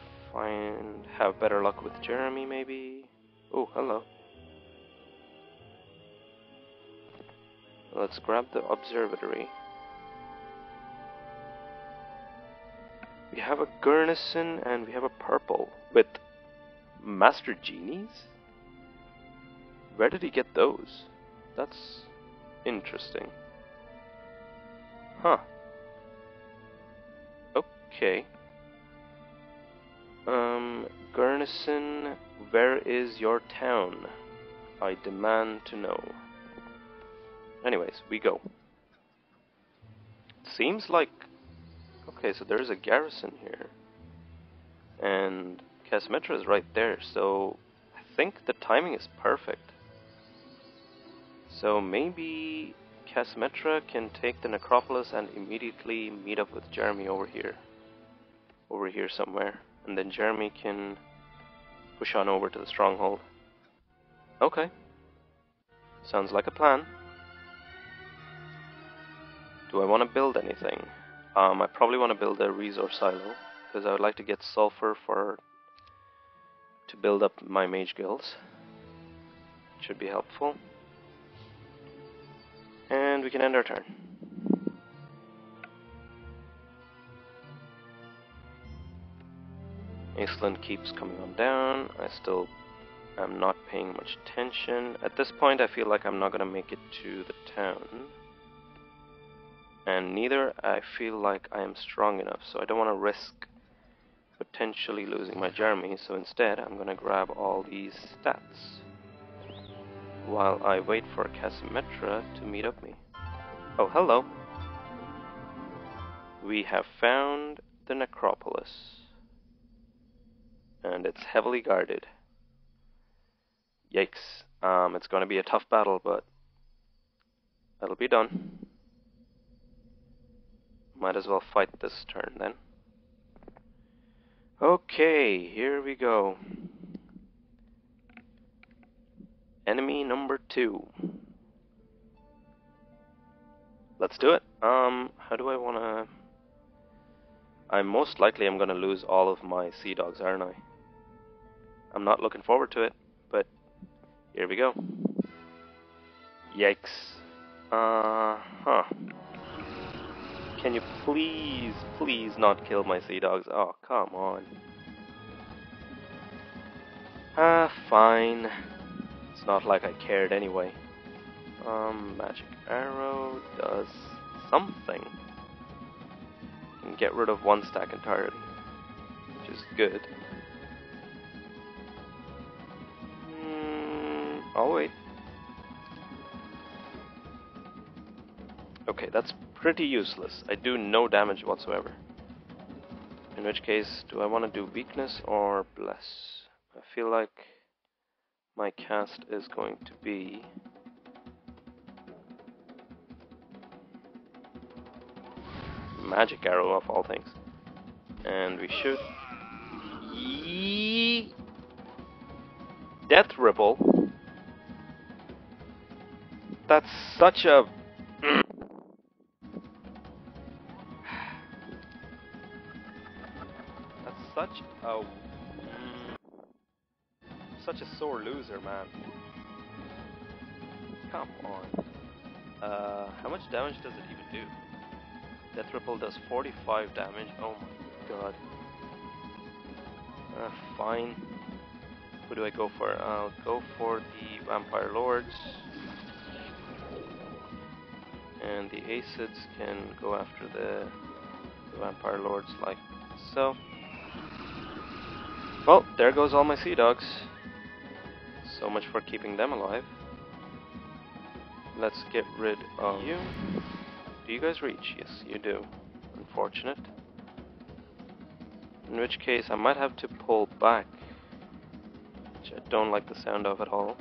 have better luck with Jeremy, maybe? Oh, hello. Let's grab the observatory. We have a Garnison and we have a purple with Master Genies? Where did he get those? That's interesting. Huh. Okay. Garnison, where is your town? I demand to know. Anyways, we go. Seems like... Okay, so there's a garrison here. And Casmetra is right there, so I think the timing is perfect. So maybe Casmetra can take the Necropolis and immediately meet up with Jeremy over here somewhere, and then Jeremy can push on over to the Stronghold. Okay, sounds like a plan. Do I want to build anything? I probably want to build a resource silo, because I would like to get sulfur to build up my mage guilds. Should be helpful. And we can end our turn. Aislinn keeps coming on down. I still am not paying much attention. At this point I feel like I'm not going to make it to the town. And neither I feel like I am strong enough, so I don't want to risk potentially losing my Jeremy, so instead I'm going to grab all these stats while I wait for Casmetra to meet up me. Oh, hello. We have found the Necropolis. And it's heavily guarded. Yikes. It's gonna be a tough battle, but that'll be done. Might as well fight this turn then. Okay, here we go. Enemy number 2. Let's do it. How do I want to... I most likely am going to lose all of my sea dogs, aren't I? I'm not looking forward to it, but here we go. Yikes. Can you please, please not kill my sea dogs? Oh, come on. Fine. It's not like I cared anyway. Magic arrow does something. Can get rid of one stack entirely, which is good. Oh wait. Okay, that's pretty useless. I do no damage whatsoever. In which case, do I want to do weakness or bless? I feel like my cast is going to be... magic arrow of all things. And we shoot... Death Ripple? That's such a... Such a sore loser, man. Come on. How much damage does it even do? Death Ripple does 45 damage. Oh my god. Fine. Who do I go for? I'll go for the Vampire Lords. And the Acids can go after the Vampire Lords like so. Well, there goes all my sea dogs. So much for keeping them alive. Let's get rid of you. Do you guys reach? Yes, you do. Unfortunate. In which case, I might have to pull back, which I don't like the sound of at all.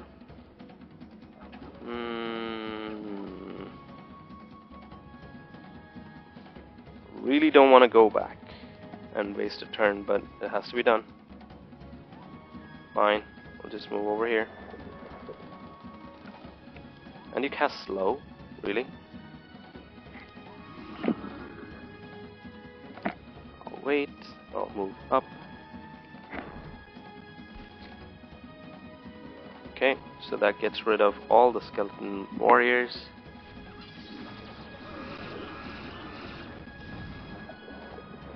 Really don't want to go back and waste a turn, but it has to be done. Fine, we'll just move over here. And you cast slow? Really? I'll wait, I'll move up. Okay, so that gets rid of all the skeleton warriors.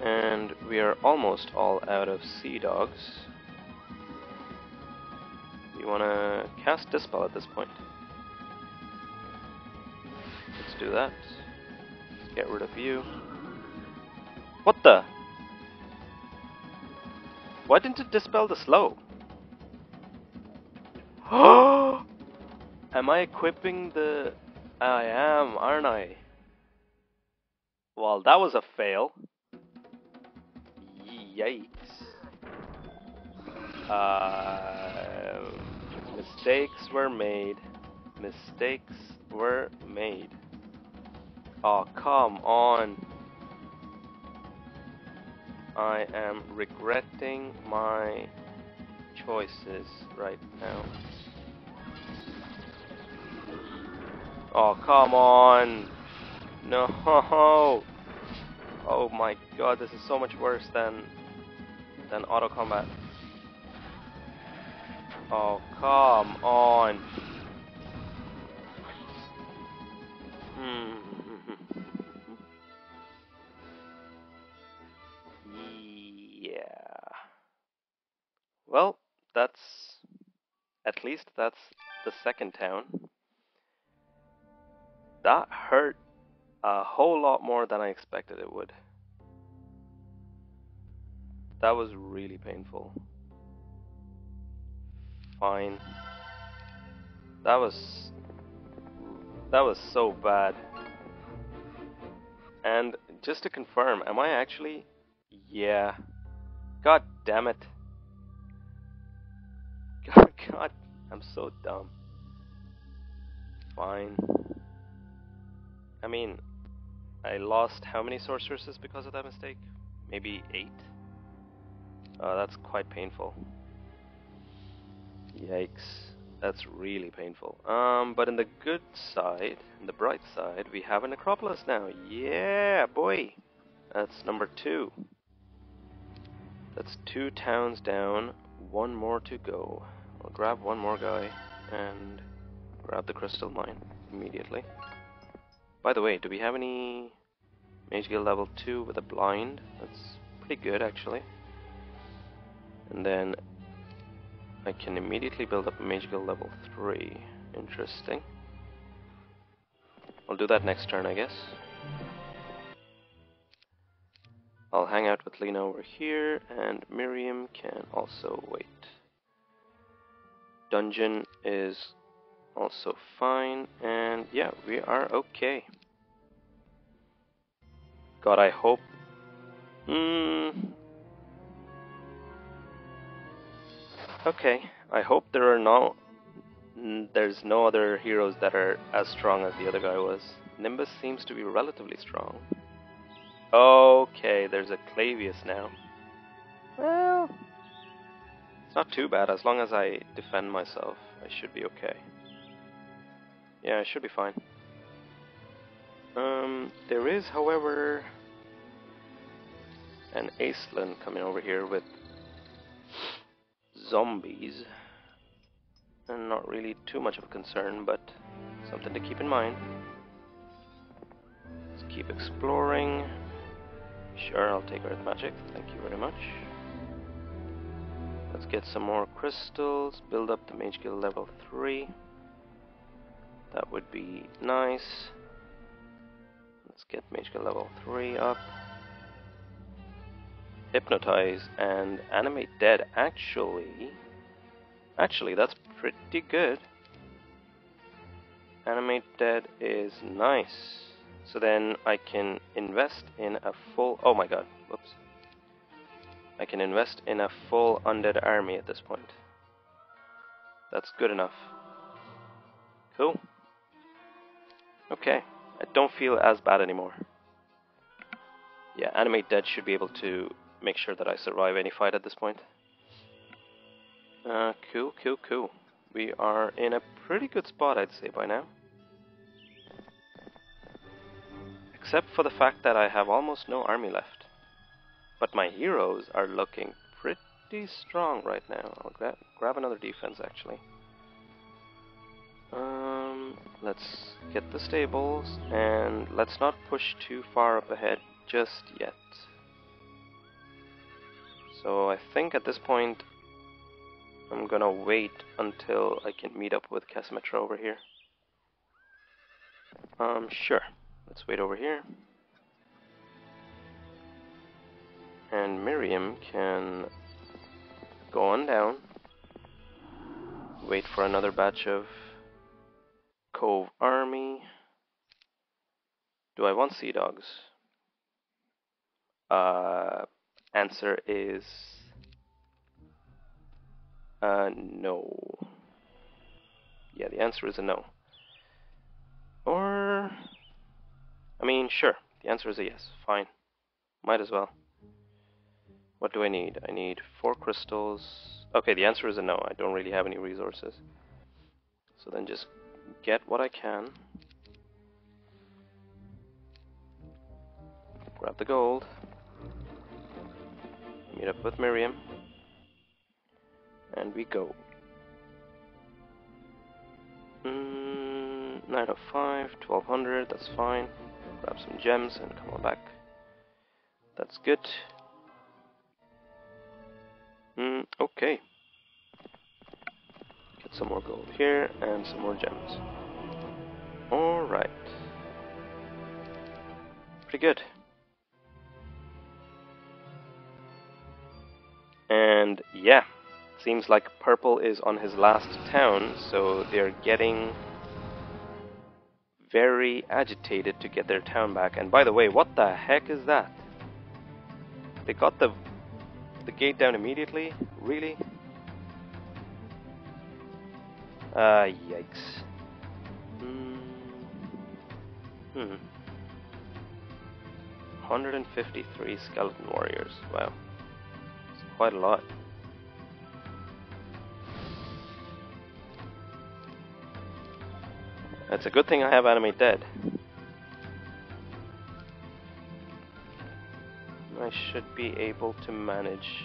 And we are almost all out of sea dogs. You want to cast Dispel at this point. Let's do that. Let's get rid of you. What the? Why didn't it dispel the slow? Am I equipping the... I am, aren't I? Well, that was a fail. Yikes. Mistakes were made. Mistakes were made. Oh, come on. I am regretting my choices right now. Oh, come on. No. Oh my god, this is so much worse than auto combat. Oh, come on. Yeah. Well, that's... at least that's the second town. That hurt a whole lot more than I expected it would. That was really painful. Fine. That was so bad. And just to confirm, am I actually... yeah. God damn it. God, I'm so dumb. Fine. I mean, I lost how many sorceresses because of that mistake? Maybe 8? That's quite painful. Yikes. That's really painful. But in the good side, in the bright side, we have an Acropolis now. Yeah, boy! That's number 2. That's 2 towns down, 1 more to go. I'll grab 1 more guy and grab the crystal mine immediately. By the way, do we have any Mage Guild level 2 with a blind? That's pretty good actually. And then I can immediately build up Magical level 3. Interesting. I'll do that next turn, I guess. I'll hang out with Lena over here, and Miriam can also wait. Dungeon is also fine, and yeah, we are okay. God, I hope... Okay, I hope there's no other heroes that are as strong as the other guy was. Nimbus seems to be relatively strong. Okay, there's a Clavius now. Well, it's not too bad. As long as I defend myself, I should be okay. Yeah, I should be fine. There is, however, an Aislinn coming over here with zombies, and not really too much of a concern, but something to keep in mind. Let's keep exploring. Sure, I'll take Earth Magic, thank you very much. Let's get some more crystals, build up the Mage Guild level 3. That would be nice. Let's get Mage Guild level 3 up. Hypnotize and animate dead. Actually that's pretty good. Animate dead is nice. So then I can invest in a full... Oh my god, whoops. I can invest in a full undead army at this point. That's good enough. Cool. Okay, I don't feel as bad anymore. Yeah, animate dead should be able to make sure that I survive any fight at this point. Cool. We are in a pretty good spot, I'd say, by now. Except for the fact that I have almost no army left. But my heroes are looking pretty strong right now. I'll grab another defense, actually. Let's get the stables, and let's not push too far up ahead just yet. So I think at this point I'm gonna wait until I can meet up with Casmetra over here. Sure. Let's wait over here. And Miriam can go on down. Wait for another batch of Cove Army. Do I want Sea Dogs? Answer is no. Yeah, the answer is a no. Or, I mean, sure, the answer is a yes. Fine, might as well. What do I need? I need 4 crystals. Okay, the answer is a no. I don't really have any resources. So then just get what I can. Grab the gold. Meet up with Miriam. And we go. 905, 1200, that's fine. Grab some gems and come on back. That's good. Okay. Get some more gold here and some more gems. Alright. Pretty good. And yeah, seems like Purple is on his last town, so they're getting very agitated to get their town back. And by the way, what the heck is that? They got the gate down immediately? Really? Yikes. Hmm. 153 skeleton warriors. Wow. Quite a lot. That's a good thing I have animate dead. I should be able to manage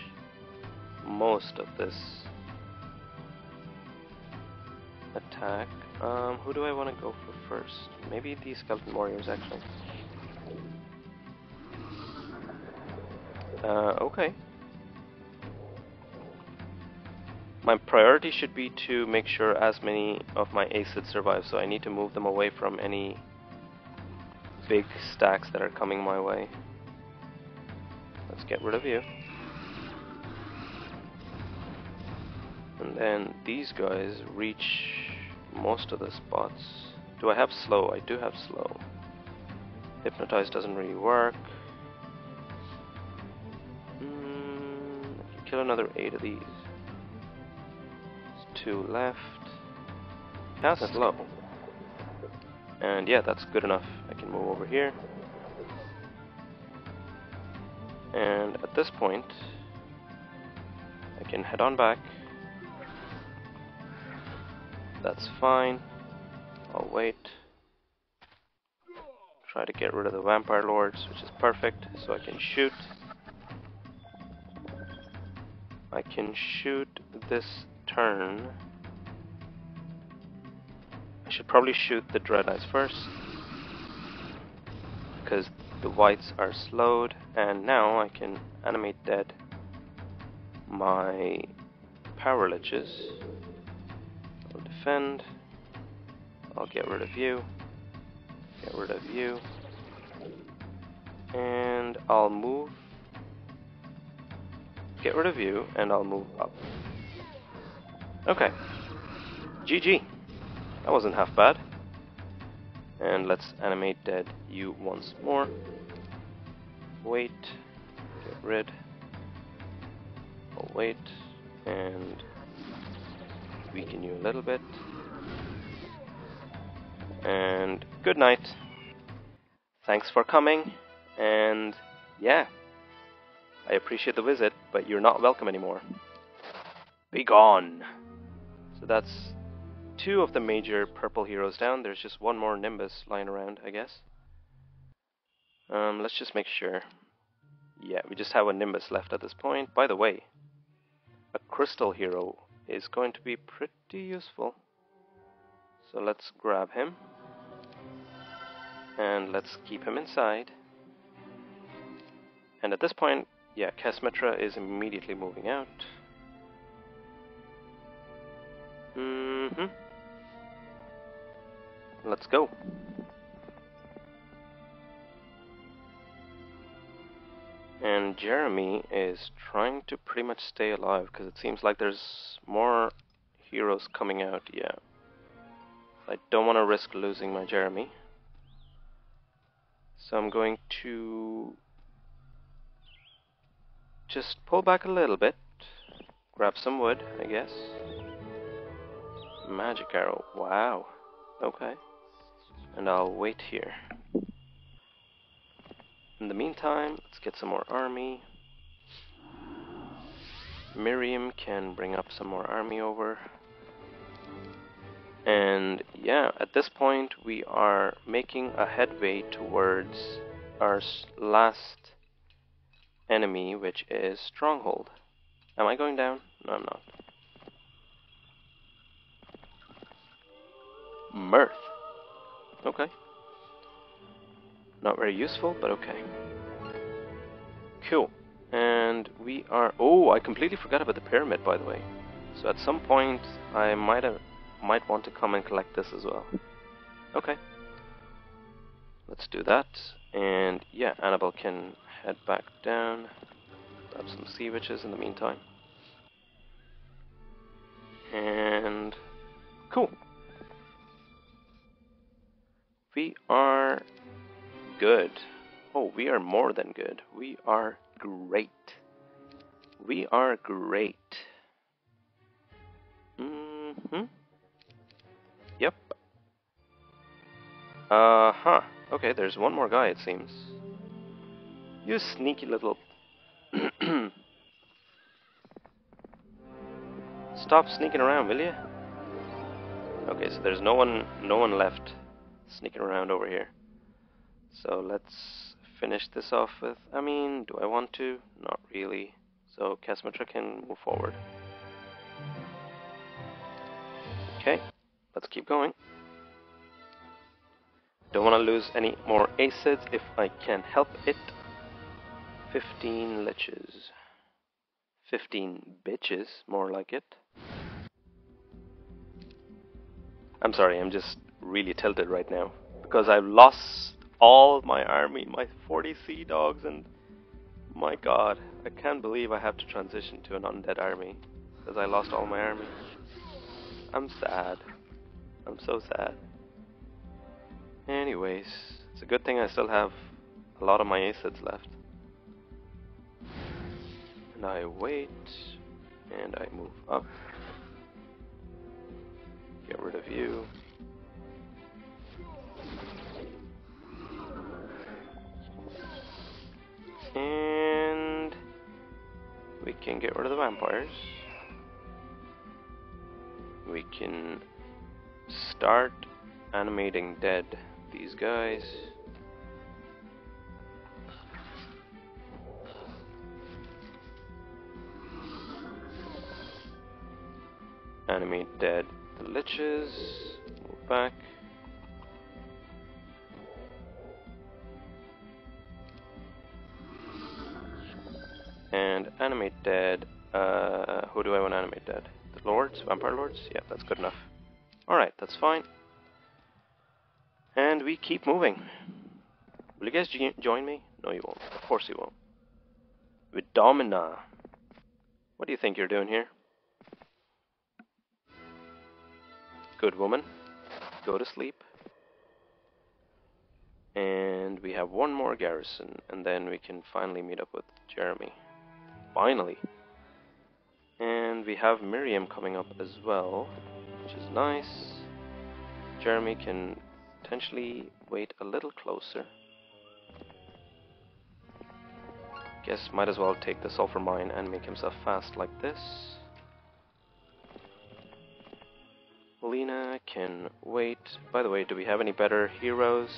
most of this attack. Who do I want to go for first? Maybe these skeleton warriors, actually. Okay. My priority should be to make sure as many of my acids survive, so I need to move them away from any big stacks that are coming my way. Let's get rid of you. And then these guys reach most of the spots. Do I have slow? I do have slow. Hypnotize doesn't really work. I can kill another 8 of these. There's 2 left. That's slow. And yeah, that's good enough. I can move over here. And at this point, I can head on back. That's fine. I'll wait. Try to get rid of the vampire lords, which is perfect, so I can shoot. I can shoot this turn. I should probably shoot the dreadeyes first, because the whites are slowed, and now I can animate dead my power liches. I'll defend. I'll get rid of you. Get rid of you. And I'll move. Get rid of you, and I'll move up. Okay. GG. That wasn't half bad. And let's animate dead you once more. Wait. Get rid. I'll wait. And weaken you a little bit. And good night. Thanks for coming. And yeah. I appreciate the visit, but you're not welcome anymore. Be gone. So that's 2 of the major purple heroes down. There's just one more Nimbus lying around, I guess. Let's just make sure. Yeah, we just have a Nimbus left at this point. By the way, a crystal hero is going to be pretty useful. So let's grab him. And let's keep him inside. And at this point, yeah, Casmetra is immediately moving out. Let's go. And Jeremy is trying to pretty much stay alive because it seems like there's more heroes coming out. Yeah. I don't want to risk losing my Jeremy. So I'm going to just pull back a little bit. Grab some wood, I guess. Magic arrow. Wow. Okay. And I'll wait here. In the meantime, let's get some more army. Miriam can bring up some more army over. And yeah, at this point we are making a headway towards our last enemy, which is Stronghold. Am I going down? No, I'm not. Mirth. Okay. Not very useful, but okay. Cool. And we are... Oh, I completely forgot about the pyramid, by the way. So at some point, I might want to come and collect this as well. Okay. Let's do that. And yeah, Annabelle can head back down. Grab some sea witches in the meantime. And... cool. We are good. Oh, we are more than good. We are great. We are great. Yep. Okay, there's one more guy, it seems. You sneaky little... Stop sneaking around, will you? Okay, so there's no one left sneaking around over here. So let's finish this off with, I mean, do I want to? Not really. So Casmetra can move forward. Okay, let's keep going. Don't want to lose any more acids if I can help it. 15 liches. 15 bitches, more like it. I'm sorry, I'm just really tilted right now. Because I've lost all my army, my 40 sea dogs, and my god, I can't believe I have to transition to an undead army. Because I lost all my army. I'm sad. I'm so sad. Anyways, it's a good thing I still have a lot of my acids left. And I wait, and I move up. Get rid of you. And we can get rid of the vampires. We can start animating dead these guys. Animate dead the liches. Move back. And animate dead. Who do I want to animate dead? The lords? Vampire lords? Yeah, that's good enough. Alright, that's fine. And we keep moving. Will you guys join me? No, you won't. Of course you won't. With Domina. What do you think you're doing here? Good woman. Go to sleep. And we have one more garrison. And then we can finally meet up with Jeremy. Finally. And we have Miriam coming up as well. Which is nice. Jeremy can potentially wait a little closer. Guess might as well take the sulfur mine and make himself fast like this. Lena can wait. By the way, do we have any better heroes?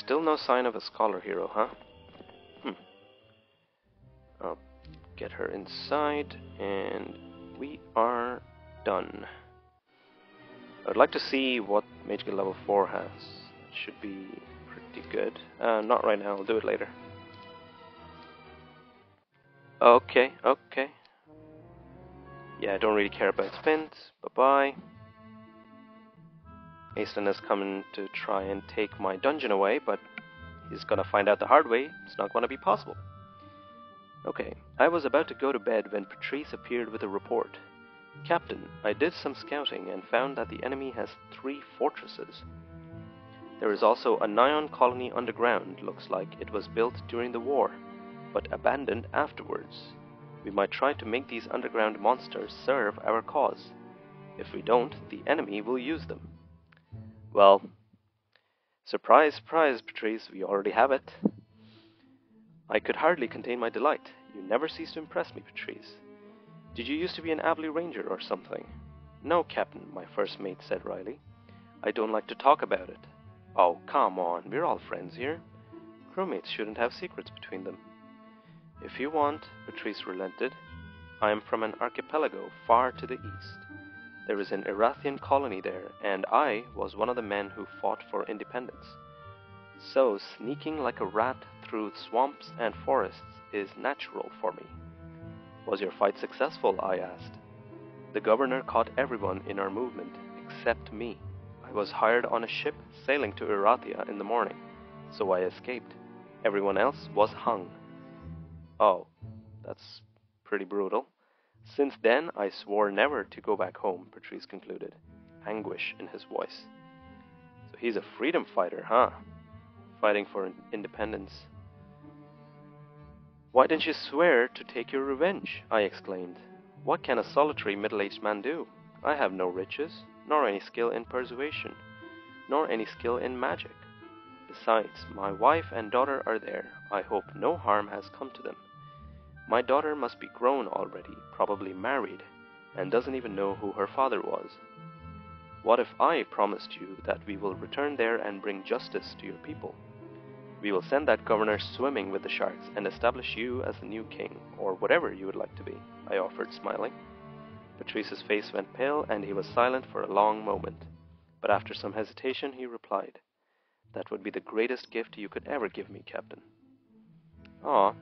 Still no sign of a scholar hero, huh? I'll get her inside and we are done. I'd like to see what Magical level 4 has. Should be pretty good. Not right now, I'll do it later. Okay, okay. Yeah, I don't really care about Spint. Bye-bye. Aislinn is coming to try and take my dungeon away, but he's gonna find out the hard way. It's not gonna be possible. Okay, I was about to go to bed when Patrice appeared with a report. Captain, I did some scouting and found that the enemy has 3 fortresses. There is also a Nyon colony underground, looks like it was built during the war, but abandoned afterwards. We might try to make these underground monsters serve our cause. If we don't, the enemy will use them. Well, surprise, surprise, Patrice, we already have it. I could hardly contain my delight. You never cease to impress me, Patrice. Did you used to be an Avli Ranger or something? No, Captain, my first mate said Riley. I don't like to talk about it. Oh, come on, we're all friends here. Crewmates shouldn't have secrets between them. If you want, Patrice relented, I am from an archipelago far to the east. There is an Erathian colony there, and I was one of the men who fought for independence. So, sneaking like a rat through swamps and forests is natural for me. Was your fight successful? I asked. The governor caught everyone in our movement, except me. I was hired on a ship sailing to Erathia in the morning, so I escaped. Everyone else was hung. Oh, that's pretty brutal. Since then, I swore never to go back home, Patrice concluded, anguish in his voice. So he's a freedom fighter, huh? Fighting for independence. Why didn't you swear to take your revenge? I exclaimed. What can a solitary middle-aged man do? I have no riches, nor any skill in persuasion, nor any skill in magic. Besides, my wife and daughter are there. I hope no harm has come to them. My daughter must be grown already, probably married, and doesn't even know who her father was. What if I promised you that we will return there and bring justice to your people? We will send that governor swimming with the sharks and establish you as the new king, or whatever you would like to be," I offered, smiling. Patrice's face went pale, and he was silent for a long moment. But after some hesitation, he replied, "That would be the greatest gift you could ever give me, Captain." "Aw,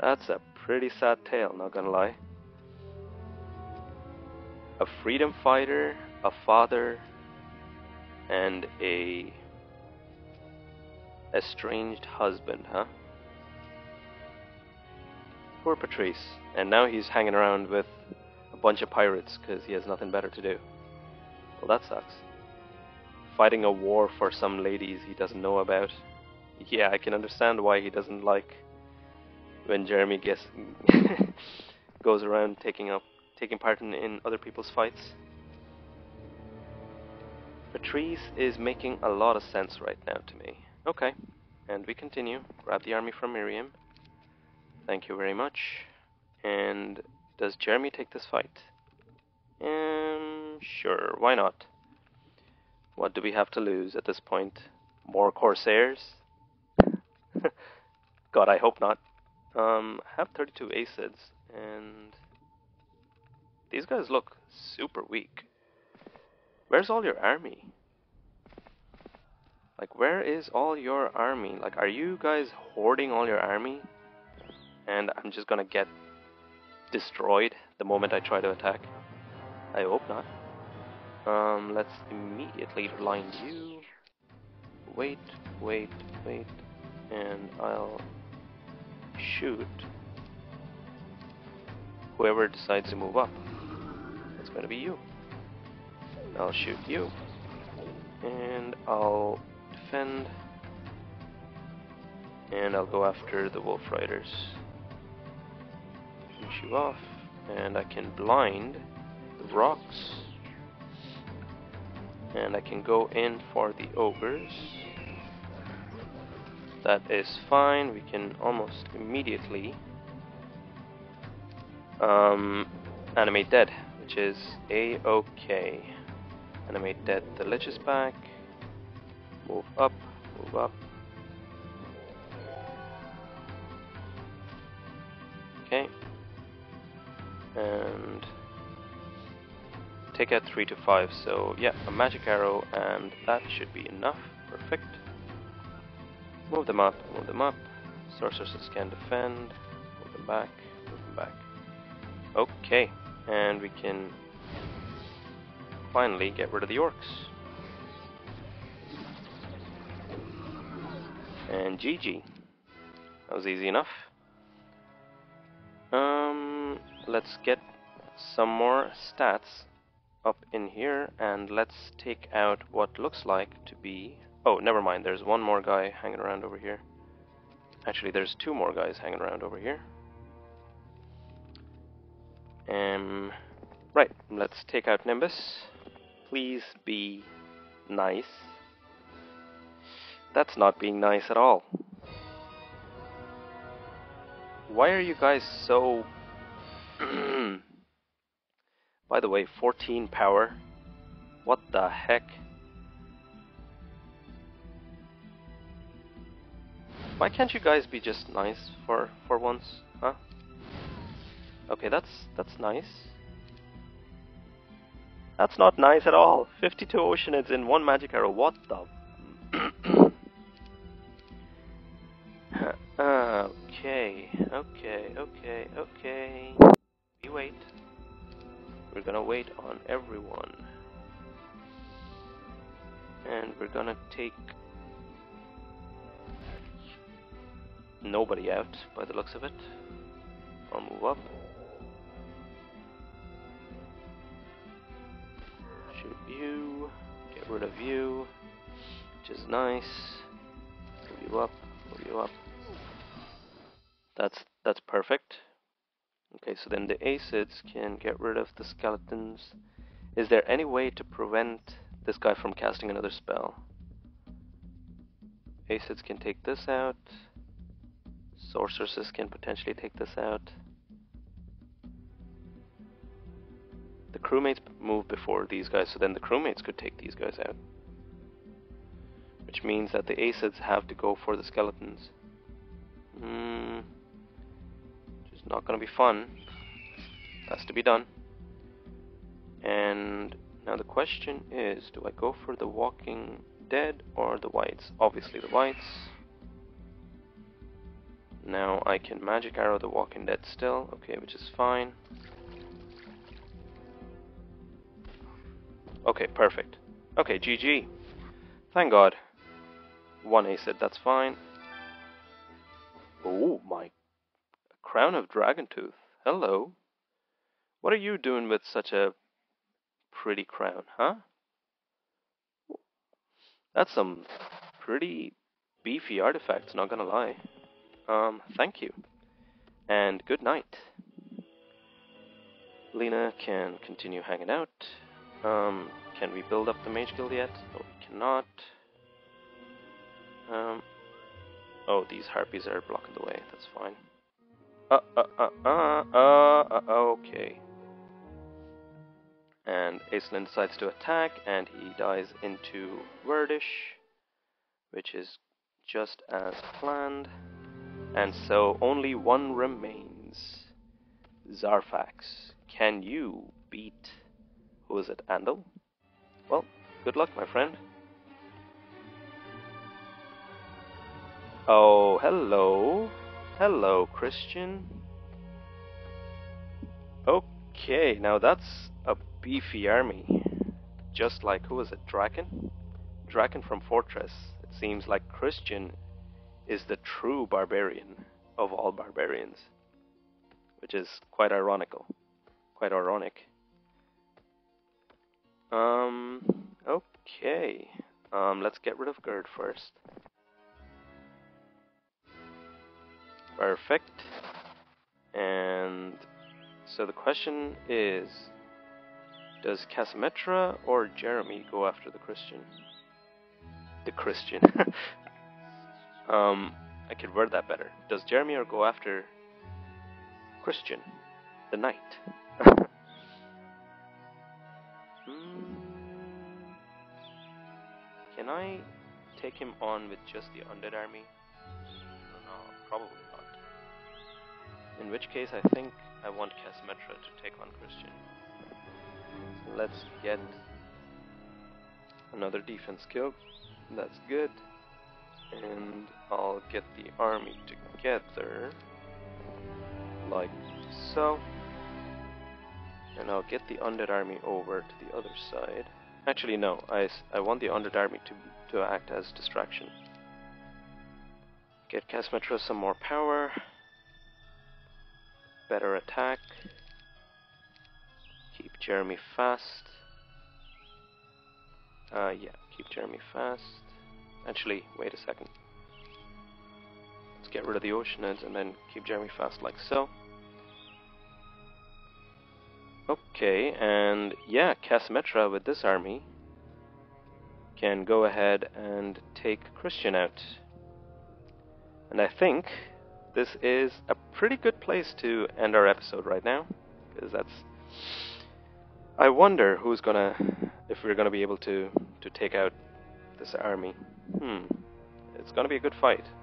that's a pretty sad tale, not gonna lie. A freedom fighter, a father, and a estranged husband, huh? Poor Patrice. And now he's hanging around with a bunch of pirates because he has nothing better to do. Well, that sucks. Fighting a war for some ladies he doesn't know about. Yeah, I can understand why he doesn't like when Jeremy goes around taking part in other people's fights. Patrice is making a lot of sense right now to me. Okay, and we continue. Grab the army from Miriam. Thank you very much. And does Jeremy take this fight? Sure, why not? What do we have to lose at this point? More Corsairs? God, I hope not. I have 32 ACIDs, and these guys look super weak. Where's all your army? Like, where is all your army? Like, are you guys hoarding all your army? And I'm just gonna get destroyed the moment I try to attack. I hope not. Let's immediately blind you. Wait. And I'll shoot whoever decides to move up. It's gonna be you. I'll shoot you. And I'll defend. And I'll go after the Wolf Riders. Finish you off. And I can blind the rocks. And I can go in for the ogres. That is fine. We can almost immediately animate dead, which is a-okay. Animate dead the lich is back. Move up. Okay. And take out 3 to 5, so yeah, a magic arrow, and that should be enough. Perfect. Move them up. Sorceresses can defend. Move them back. Okay, and we can finally get rid of the orcs. And GG. That was easy enough. Let's get some more stats up in here, and let's take out what looks like to be... Oh, never mind, there's one more guy hanging around over here. Actually, there's two more guys hanging around over here. Right, let's take out Nimbus. Please be nice. That's not being nice at all. Why are you guys so... By the way, 14 power. What the heck? Why can't you guys be just nice for once, huh? Okay, that's nice. That's not nice at all. 52 oceanids in one magic arrow. What the? Okay. We wait. We're gonna wait on everyone. And we're gonna take nobody out by the looks of it. I'll move up. Shoot you. Get rid of you. Which is nice. Move you up. That's perfect. Okay, so then the ACIDs can get rid of the skeletons. Is there any way to prevent this guy from casting another spell? ACIDs can take this out. Sorceresses can potentially take this out. The crewmates moved before these guys, so then the crewmates could take these guys out. Which means that the acids have to go for the skeletons. Just not gonna be fun. Has to be done. And now the question is, do I go for the walking dead or the whites? Obviously the whites. Now I can magic arrow the walking dead still, okay, which is fine. Okay, perfect. Okay, GG. Thank God. One acid, that's fine. Oh my, crown of dragon tooth. Hello. What are you doing with such a pretty crown, huh? That's some pretty beefy artifacts, not gonna lie. Thank you. And good night. Lena can continue hanging out. Can we build up the mage guild yet? No, we cannot. Oh, these harpies are blocking the way, that's fine. Okay. And Aislinn decides to attack, and he dies into Verdish, which is just as planned. And so only one remains. Zarfax, can you beat, who is it, Andal? Well, good luck, my friend. Oh, hello. Hello, Christian. Okay, now that's a beefy army. Just like, who is it, Draken? Draken from Fortress. It seems like Christian is the true barbarian of all barbarians, which is quite ironical. Quite ironic. Okay. Let's get rid of Gerd first. Perfect. And so the question is, does Casmetra or Jeremy go after the Christian? The Christian. I could word that better. Does Jeremy or go after Christian, the knight? Can I take him on with just the undead army? No, probably not. In which case, I think I want Casmetra to take on Christian. So let's get another defense kill. That's good. And I'll get the army together, like so. And I'll get the undead army over to the other side. Actually, no, I want the undead army to act as distraction. Get Casmetra some more power, better attack, keep Jeremy fast. Yeah, keep Jeremy fast. Actually, wait a second. Let's get rid of the Oceanids and then keep Jeremy fast like so. Okay, and yeah, Casmetra with this army can go ahead and take Christian out. And I think this is a pretty good place to end our episode right now, because that's... I wonder who's gonna... if we're gonna be able to take out this army. It's gonna be a good fight.